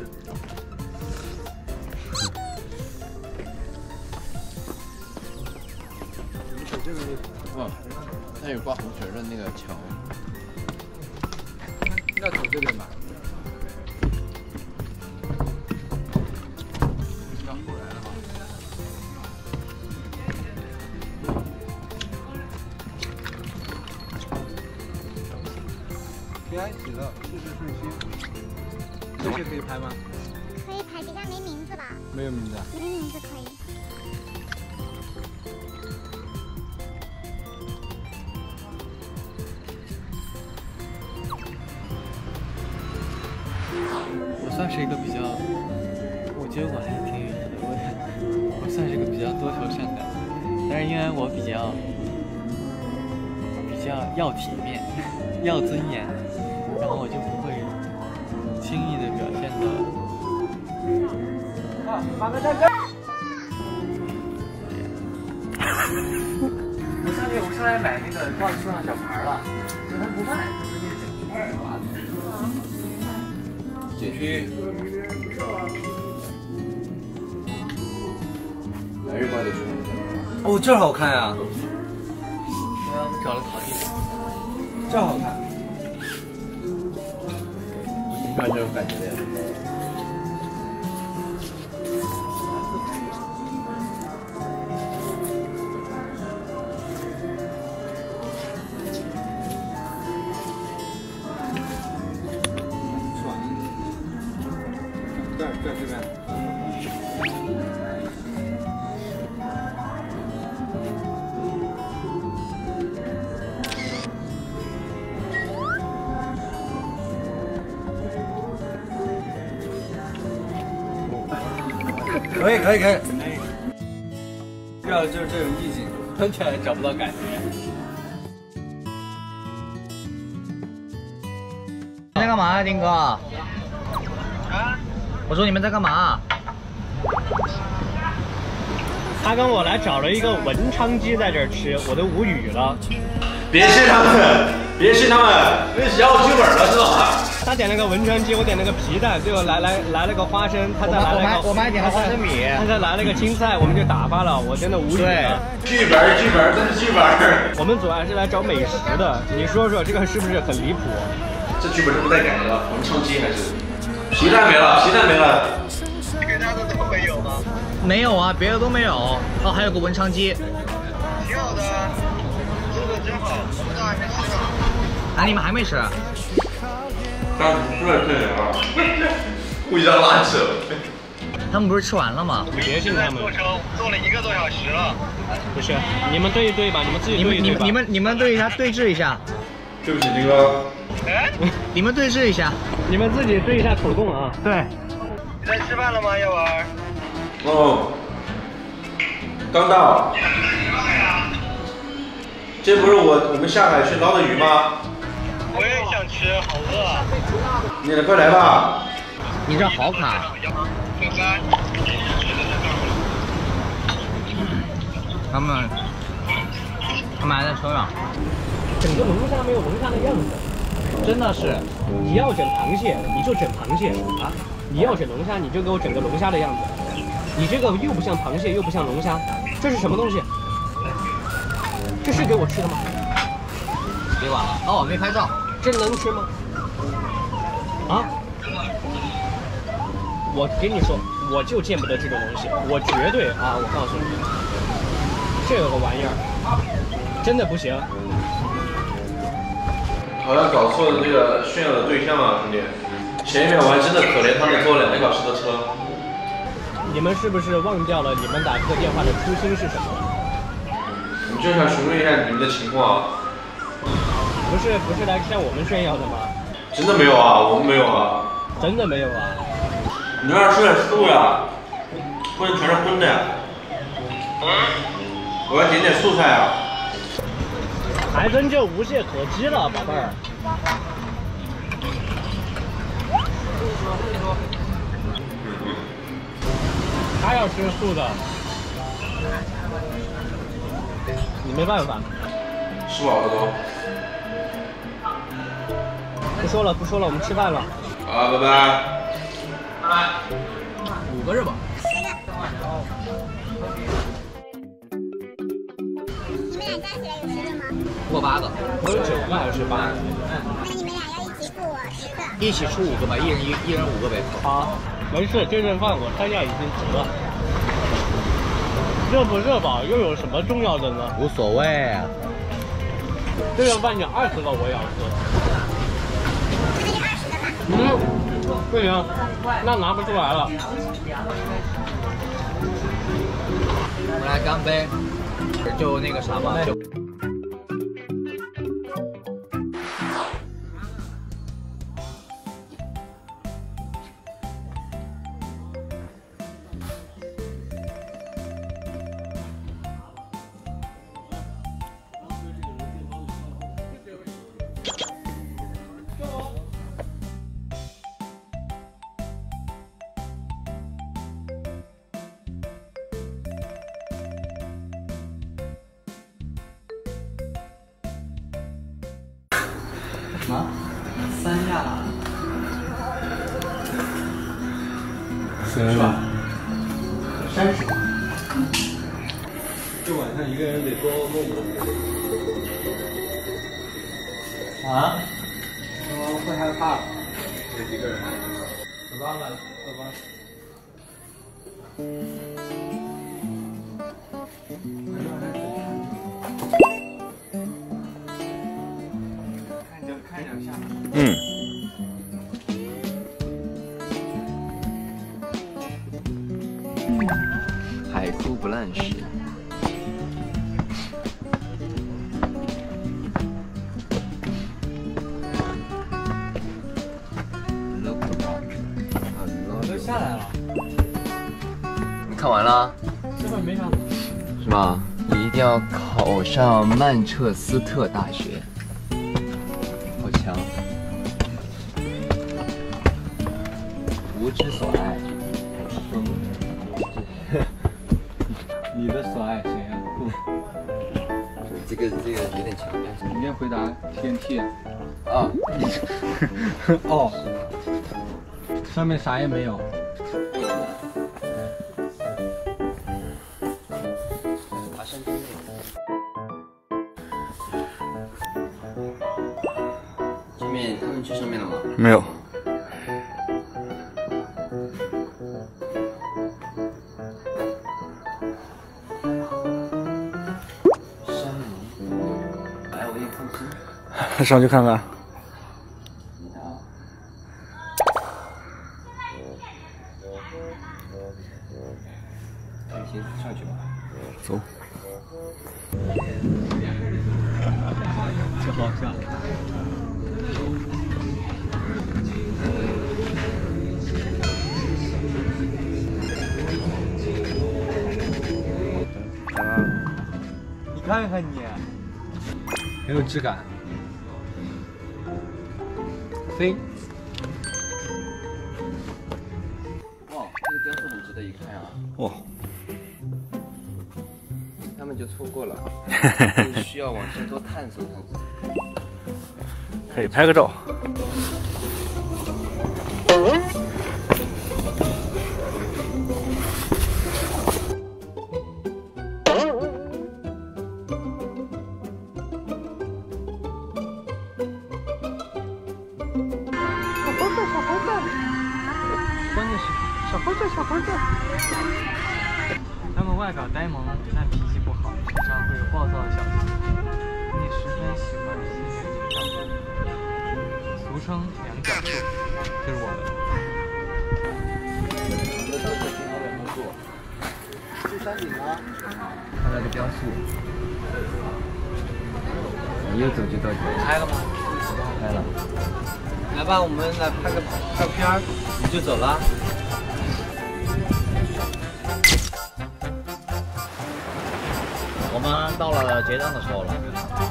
哇，那有挂红绳的那个桥，要走这边吧。要后来了哈。连在一起的，事事顺心。这些可以拍吗？可以拍，这家没名字吧？没有名字。没名字可以。 算是一个比较水管还挺远的，我我算是个比较多愁善感，但是因为我比较比较要体面，要尊严，然后我就不会轻易的表现的。啊，马哥大哥！我上去，我上来买那个挂在树上小牌了，可能不卖，就是那二瓜子。景区。 还是挂在树上。哦，这好看呀！我找了好地方，这好看。你看这种感觉的呀？这儿，这儿这边。 可以可以可以，这样就是这种意境，完全找不到感觉。你在干嘛呀、啊，丁哥？啊？我说你们在干嘛？他跟我来找了一个文昌鸡在这儿吃，我都无语了。别吃他们，别吃他们，那只要我剧本了，知道吧？ 他点了个文昌鸡，我点了个皮蛋，最后来来来了个花生，他再来了个我妈点了花生米，他再来了个青菜，我们就打发了，我真的无语了。剧本剧本真是剧本。我们昨晚是来找美食的，你说说这个是不是很离谱？这剧本是不带改的，文昌鸡还是皮蛋没了，皮蛋没了。你给大家都没有吗？没有啊，别的都没有。哦，还有个文昌鸡，挺好的，做的真好，我们都还没吃呢。啊，你们还没吃？ 他们不是这样啊，互相拉扯。他们不是吃完了吗？别信他们。坐车坐了一个多小时了。不是，你们对一对吧，你们自己对一对吧。你们你们对一下，对峙一下。对不起，丁哥。哎，你们对峙一下，你们自己对一下口供啊。对。你在吃饭了吗，叶文？哦，刚到。这不是我我们下海去捞的鱼吗？ 我也想吃，好饿啊！你快来吧！你这好卡。他们，他们还在车上。整个龙虾没有龙虾的样子，真的是。你要整螃蟹，你就整螃蟹啊！你要整龙虾，你就给我整个龙虾的样子。你这个又不像螃蟹，又不像龙虾，这是什么东西？这是给我吃的吗？ 别管了哦，没拍照，这能吃吗？啊！我跟你说，我就见不得这种东西，我绝对啊！我告诉你，这个玩意儿真的不行。好像搞错了这个炫耀的对象啊，兄弟！前一秒我还真的可怜他们坐两个小时的车。你们是不是忘掉了你们打这个电话的初心是什么了？我们就想询问一下你们的情况啊。 不是不是来向我们炫耀的吗？真的没有啊，我们没有啊，真的没有啊。你那儿吃点素呀，不能全是荤的呀。嗯，我要点点素菜啊。还真就无懈可击了，宝贝儿。他要吃素的，你没办法。吃饱了都。 不说了，不说了，我们吃饭了。好，拜拜。拜拜。五个是吧？你们俩加起来有十个吗？过八个。我有九个还是八个？那你们俩要一起付我十个。一起出五个吧，一人一一人五个呗。好，没事，这顿饭我三亚已经足了。热不热饱又有什么重要的呢？无所谓。这顿饭你二十个我也要吃。 嗯，不行，那拿不出来了。我们来干杯，就那个啥吧。就什么？三亚。是吧？山水。这晚上一个人得多弄弄。啊？我会害怕。得一个人。走吧，走吧。看着看着下面。嗯。海枯不烂时。我都下来了。 看完了，根本没啥，是吧？你一定要考上曼彻斯特大学，好强！吾之所爱，风。你的所爱谁呀？这个这个有点强。你先回答 T N T 啊。啊。哦。上面啥也没有。 没有。山姆，来，我给你看看。上去看看。行，上去吧。走。这好笑。你看看你，很有质感。飞。哇，这个雕塑很值得一看啊！哇，他们就错过了，需要往深多探索探索。可以拍个照。 关键是小猴子，小猴子，他们外表呆萌，但脾气不好，时常会有暴躁的小情绪。你十分喜欢这些小动物，俗称两脚兽，就是我们。我们都是平常人工作。去山顶吗？看那个雕塑。你又走就到底。拍了吗？拍了。 来吧，我们来拍个照片，我们就走了。我们到了结账的时候了，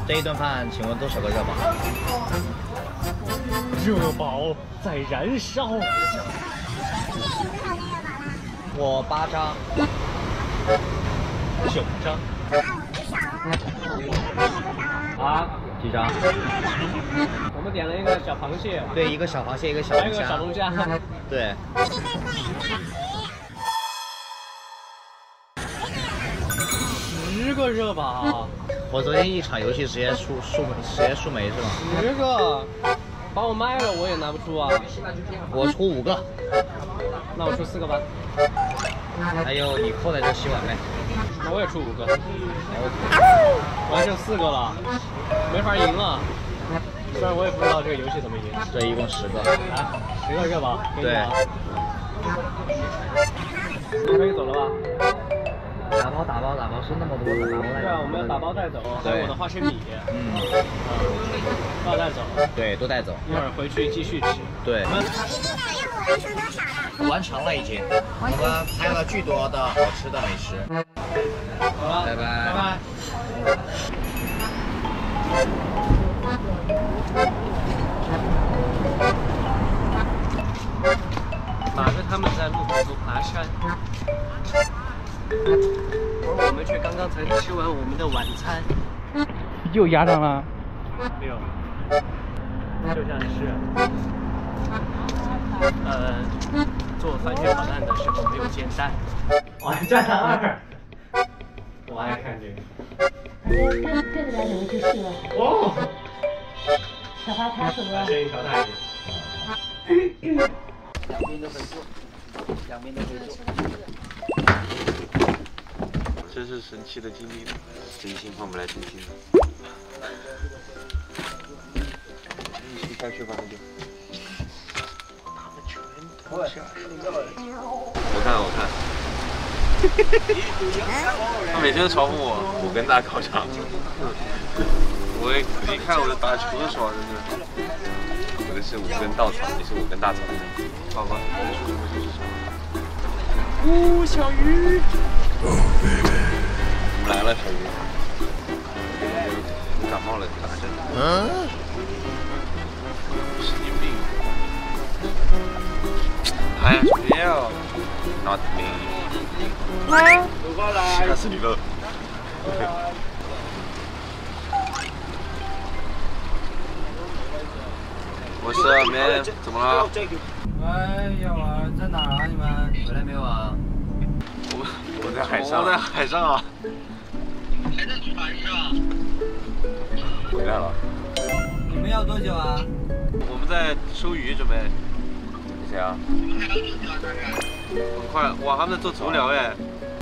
这一顿饭请问多少个热宝？热宝在燃烧。我八张，九张。啊，几张？ 我们点了一个小螃蟹，对，一个小螃蟹，一个小龙虾，还有个小龙虾，对。十个热宝！我昨天一场游戏直接输输直接输没是吧？十个，把我卖了我也拿不出啊！我出五个，那我出四个吧。还有你扣在这洗碗呗。那我也出五个，我还剩四个了，没法赢了。 虽然我也不知道这个游戏怎么赢，这一共十个，啊，十个热宝，对，你可以走了吧？打包打包打包是那么多的，打包带走。对啊，我们要打包带走，还有我的花生米，嗯，都要带走。对，都带走。一会儿回去继续吃。对。我们完成了已经，我们拍了巨多的好吃的美食。好了，拜拜。拜拜。 马哥他们在路口头爬山，而我们却刚刚才吃完我们的晚餐。又压上了，没有。就像是，呃，做番茄炒蛋的时候没有煎蛋。我还占了二，我爱看这个。反正看这个来你们就去了。哦。小花开什么？把声音调大一点。两边都可以做，两边都可以做。真是神奇的经历，真心换不来真心的。 你该去吧，那就。他们全都是。我看，我看。他每天都嘲讽我，我跟大烤肠。我你看我的打球的时候，真的。我的是五根稻草，你是五根大草。好吧。呜、哦，小鱼。我们来了，小鱼。 感冒了，打针。嗯。神经病。哎呀，不要 ，not me。来。走过来。吓死你了。我是啊，没，怎么了？哎，要玩在哪啊？你们回来没有啊？我我在海上。我在海上啊。还在船上。 回来了，你们要多久啊？我们在收鱼，准备。谁啊？很快，哇，他们在做足疗哎。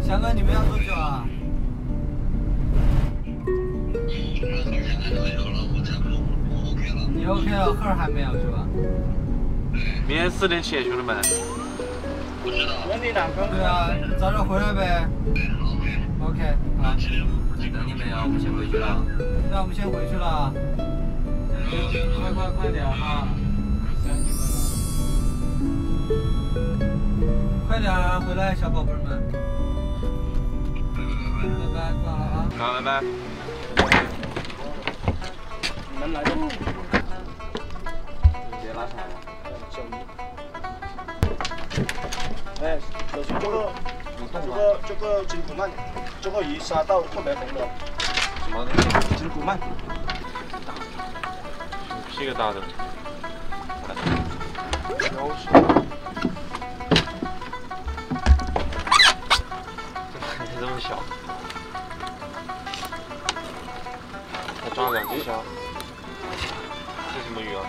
翔哥，你们要多久啊？你 OK 了，赫尔还没有是吧？明天四点起，兄弟们。不知道。对啊，早点回来呗。OK， 好。 等你们呀，我们先回去了。那我们先回去了，快快快点啊！快点啊，回来，小宝贝们。拜拜，挂了啊！好，拜拜。你们来吧。别拉踩了，小鱼。哎，小心这个，这个这个筋骨慢点。 这个鱼杀到特别红的，什么的，筋骨鳗，是个大的，都是，这海是这么小，还抓了两只虾，这什么鱼啊？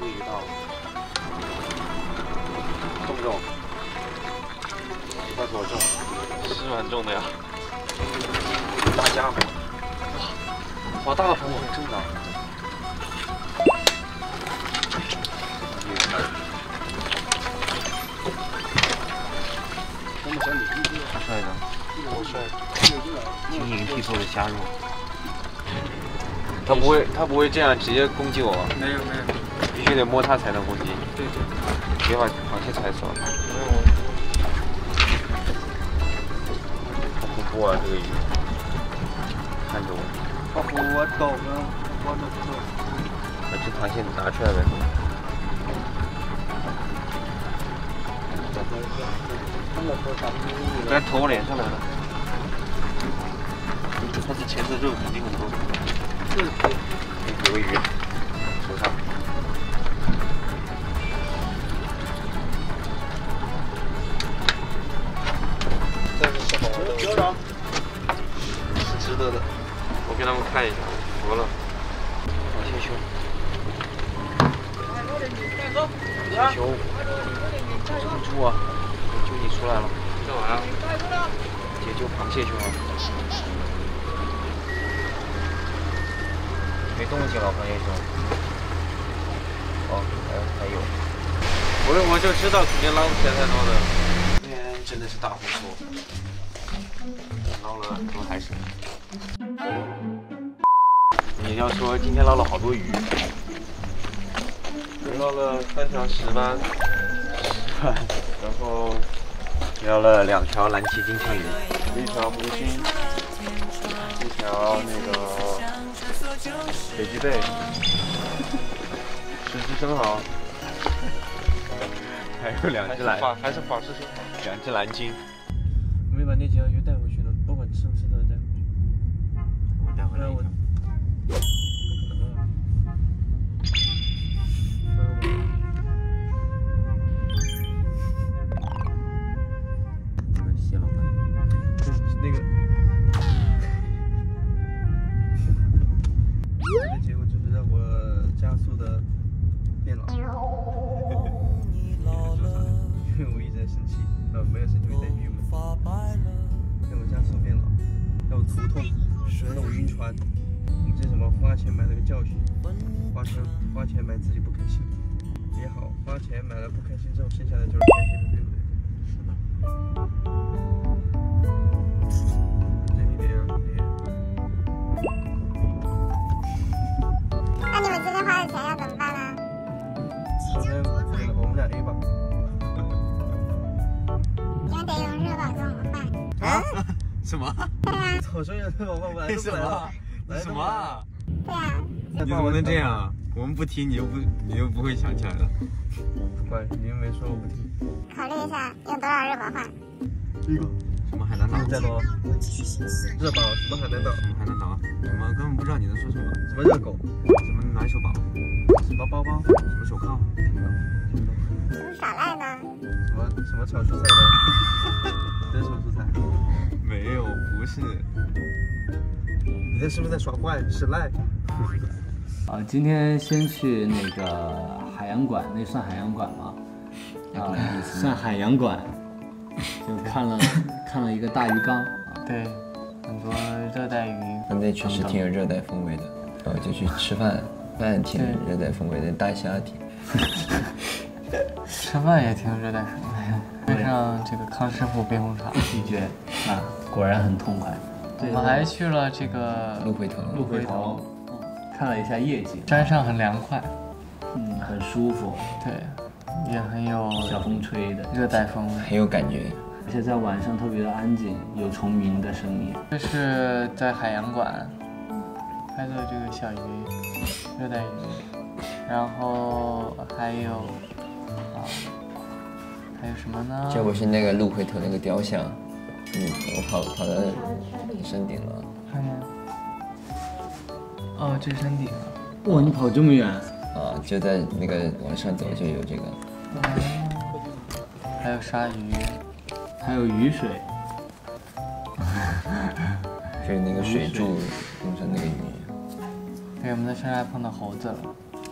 这鱼大了，重不重？ 多重？是蛮重的呀，大虾，哇，好大个螃蟹，真的。那么小米粒，好帅的，好帅，晶莹剔透的虾肉。它不会，它不会这样直接攻击我吧？没有没有，必须得摸它才能攻击。对对，别把螃蟹踩死了。 哇，这个鱼看着我，哦，我懂了，我懂了。把这螃蟹拿出来呗。该投我脸上来了。它这钳子肉肯定很多。这有个鱼，手上。这是什么？有种。 值得的，我给他们看一下，服了。螃蟹胸，螃蟹胸，这么重啊！我救你出来了，干嘛呀？解救螃蟹胸啊！没动静了，螃蟹胸。哦，还还有，我我就知道肯定捞不起来太多的。今天真的是大丰收，捞了很多海参。 你要说今天捞了好多鱼，捞了三条石斑，石斑，然后捞了两条蓝鳍金枪鱼，一条红心，一条那个北极贝，十只生蚝，还有两只蓝，还是法式生蚝，两只蓝鲸。我没把那几条鱼带回去呢，不管吃不吃都得带回去。 我带回来一条。痛，神龙晕船。你这什么花钱买了个教训，花钱花钱买自己不开心也好，花钱买了不开心之后，剩下的就是开心的，对不对？是的。这一点啊，那你们今天花的钱要怎么办呢？我们我们俩 A 吧。你们得用热宝跟我们换。啊？什么？对啊。早说有热宝换不来就不来了。什么？对啊。你怎么能这样啊？我们不提你又不你又不会想起来了。不管你又没说我不提。考虑一下用多少热宝换。一个。什么海南岛？再多。热宝什么海南岛？什么海南岛？什么根本不知道你在说什么。什么热狗？什么拿手宝？什么包包？什么手铐？什么耍赖呢？什么什么炒蔬菜呢？真炒蔬菜？没有，不是。你这是不是在耍坏？是赖。啊，今天先去那个海洋馆，那算海洋馆吗？啊，算海洋馆。就看了看了一个大鱼缸，对，很多热带鱼。他们那区是挺有热带风味的，然后就去吃饭。饭挺热带风味的，大虾挺。吃饭也挺热带风味的，配上这个康师傅冰红茶，一绝啊！果然很痛快。我们还去了这个鹿回头，鹿回头，看了一下夜景，山上很凉快，嗯，很舒服，对，也很有小风吹的热带风味，很有感觉。而且在晚上特别的安静，有虫鸣的声音。这是在海洋馆拍的这个小鱼。热带鱼，然后还有啊，还有什么呢？这不是那个鹿回头那个雕像，嗯，我跑跑到山顶了。看见？哦，这是山顶啊！哇，你跑这么远？啊，就在那个往上走就有这个。还有鲨鱼，还有雨水，就是那个水柱弄成那个鱼。对，我们在山上碰到猴子了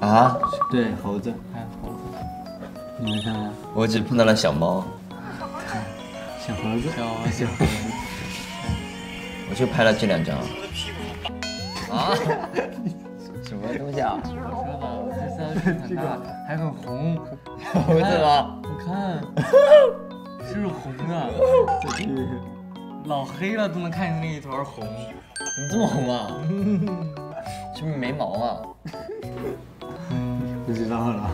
啊！对，猴子，还有猴子，你没看吗？我只碰到了小猫，小猴子，小猴子，我就拍了这两张。啊？什么东西啊？我说的，这三很大，还很红，猴子吗？你看，是不是红的？老黑了都能看见那一团红，你这么红啊？是不是没毛啊？不知道了。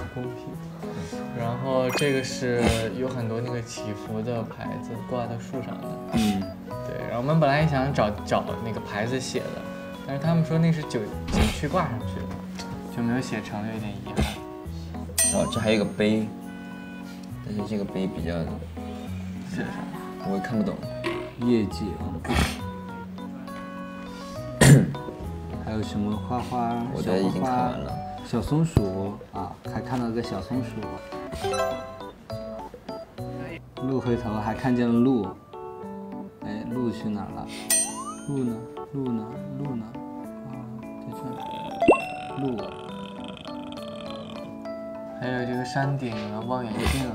然后这个是有很多那个祈福的牌子挂在树上的。嗯。对，然后我们本来也想找找那个牌子写的，但是他们说那是景景区挂上去的，就没有写成，有点遗憾。哦，这还有一个碑，但是这个碑比较写啥？我看不懂。业绩啊。还有什么花花？我的已经看完了。小松鼠啊，还看到个小松鼠。鹿回头还看见了鹿。哎，鹿去哪了？鹿呢？鹿呢？鹿呢？啊，在这。鹿。还有这个山顶的望远镜，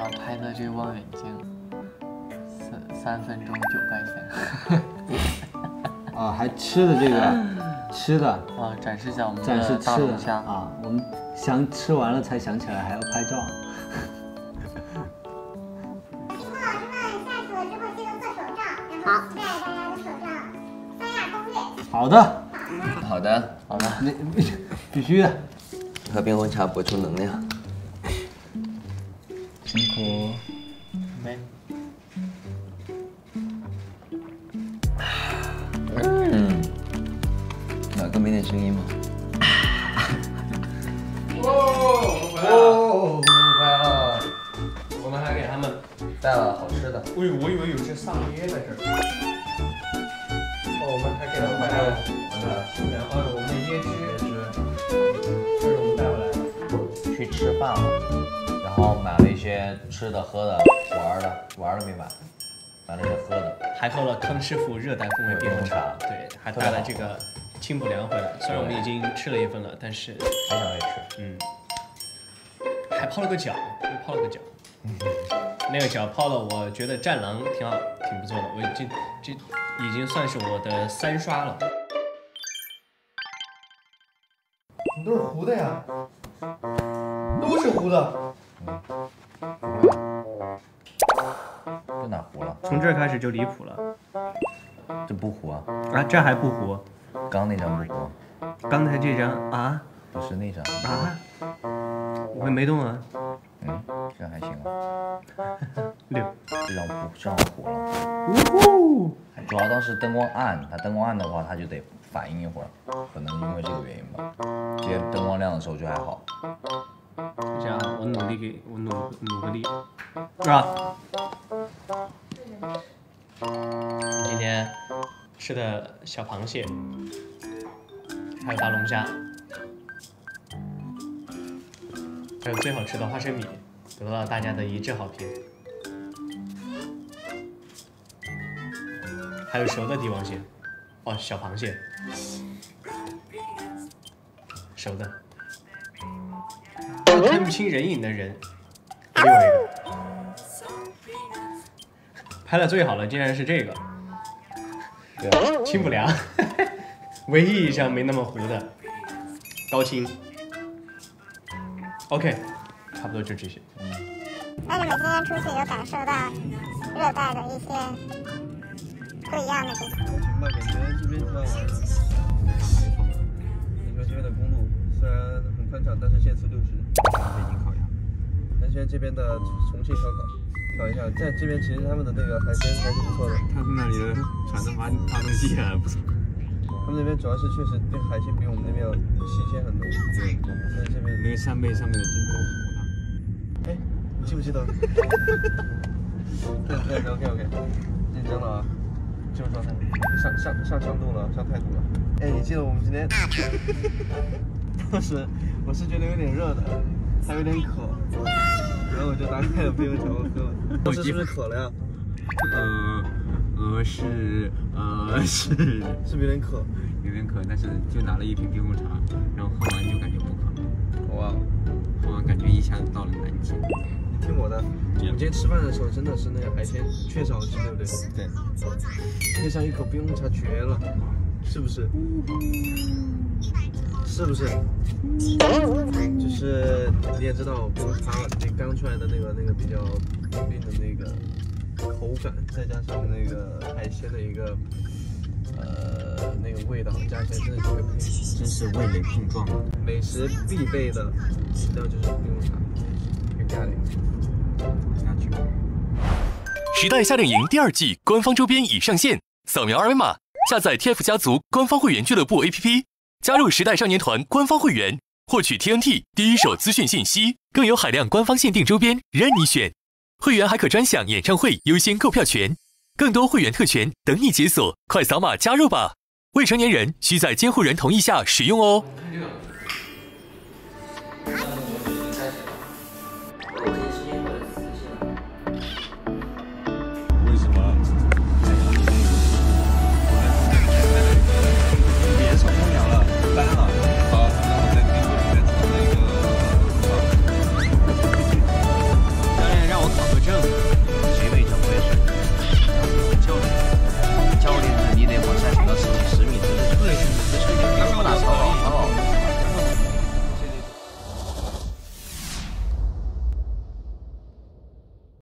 啊，拍的这个望远镜，三三分钟九块钱。啊，还吃的这个，吃的啊，展示一下我们展示大龙虾啊，我们想吃完了才想起来还要拍照。师傅老师们，下次我之后记得做手账，然后期待大家的手账三亚攻略。好的，好的，好的，那必须的。喝冰红茶补充能量。辛苦。没。没点声音吗？哦，我们回来了！哦，我们回来了！我们还给他们带了好吃的。我以我以为有只萨摩耶在这儿。哦，我们还给他们带了我们的新粮，哦，我们的椰汁，这是我们带回来的。去吃饭了，然后买了一些吃的、喝的、玩的，玩的没买。买了些喝的，还喝了康师傅热带风味冰红茶，对，还带了这个清补凉回来。虽然我们已经吃了一份了，但是还想再吃。嗯，还泡了个脚，又泡了个脚。嗯，那个脚泡的，我觉得战狼挺好，挺不错的。我这这已经算是我的三刷了。你都是糊的呀，都是糊的。这哪糊了？从这儿开始就离谱了。这不糊啊？啊，这还不糊？刚那张不糊。刚才这张啊？不是那张啊？我也没动啊。嗯，这还行啊。六，这张糊，这张糊了。呜呼！主要当时灯光暗，它灯光暗的话，它就得反应一会儿，可能因为这个原因吧。这些灯光亮的时候就还好。这样，我努力给我努努个力，是吧？今天吃的小螃蟹，还有大龙虾，还有最好吃的花生米，得到大家的一致好评。还有熟的帝王蟹，哦，小螃蟹，熟的。看不清人影的人，给我一个。拍的最好的竟然是这个，清不良，唯一一张没那么糊的，高清。OK， 差不多就这些。那你们今天出去有感受到热带的一些不一样的地方？我感觉这边挺好玩的。你说这边的公路虽然很宽敞，但是限速六十，像北京烤鸭。但是这边的重庆烧烤。 搞一下，在这边其实他们的那个海鲜还是不错的。他们那里的船的发发动机还不错。他们那边主要是确实对海鲜比我们那边要新鲜很多。对，在这边那个扇贝上面的筋头很大。哎，你记不记得？对对对 ，OK OK， 认真了啊，进入状态，上上上上度了，上态度了。哎，你记得我们今天？当时我是觉得有点热的，还有点渴。 然后我就打开了冰酒喝了。当时是不是渴了呀？呃，呃是，呃是，是有点渴，有点渴，但是就拿了一瓶冰红茶，然后喝完就感觉不渴了。哇，喝完感觉一下子到了南极。你听我的，我今天吃饭的时候真的是那个海鲜确实好吃，对不对？对。配上一口冰红茶绝了，是不是？是不是？ 就是你也知道，不是它那刚出来的那个那个比较固定的那个口感，再加上那个海鲜的一个呃那个味道，加起来真的是个配，真是味蕾碰撞。美食必备的饮料就是冰红茶跟夏令营。下去。时代夏令营第二季官方周边已上线，扫描二维码下载 T F 家族官方会员俱乐部 A P P， 加入时代少年团官方会员。 获取 T N T 第一手资讯信息，更有海量官方限定周边任你选。会员还可专享演唱会优先购票权，更多会员特权等你解锁，快扫码加入吧！未成年人需在监护人同意下使用哦。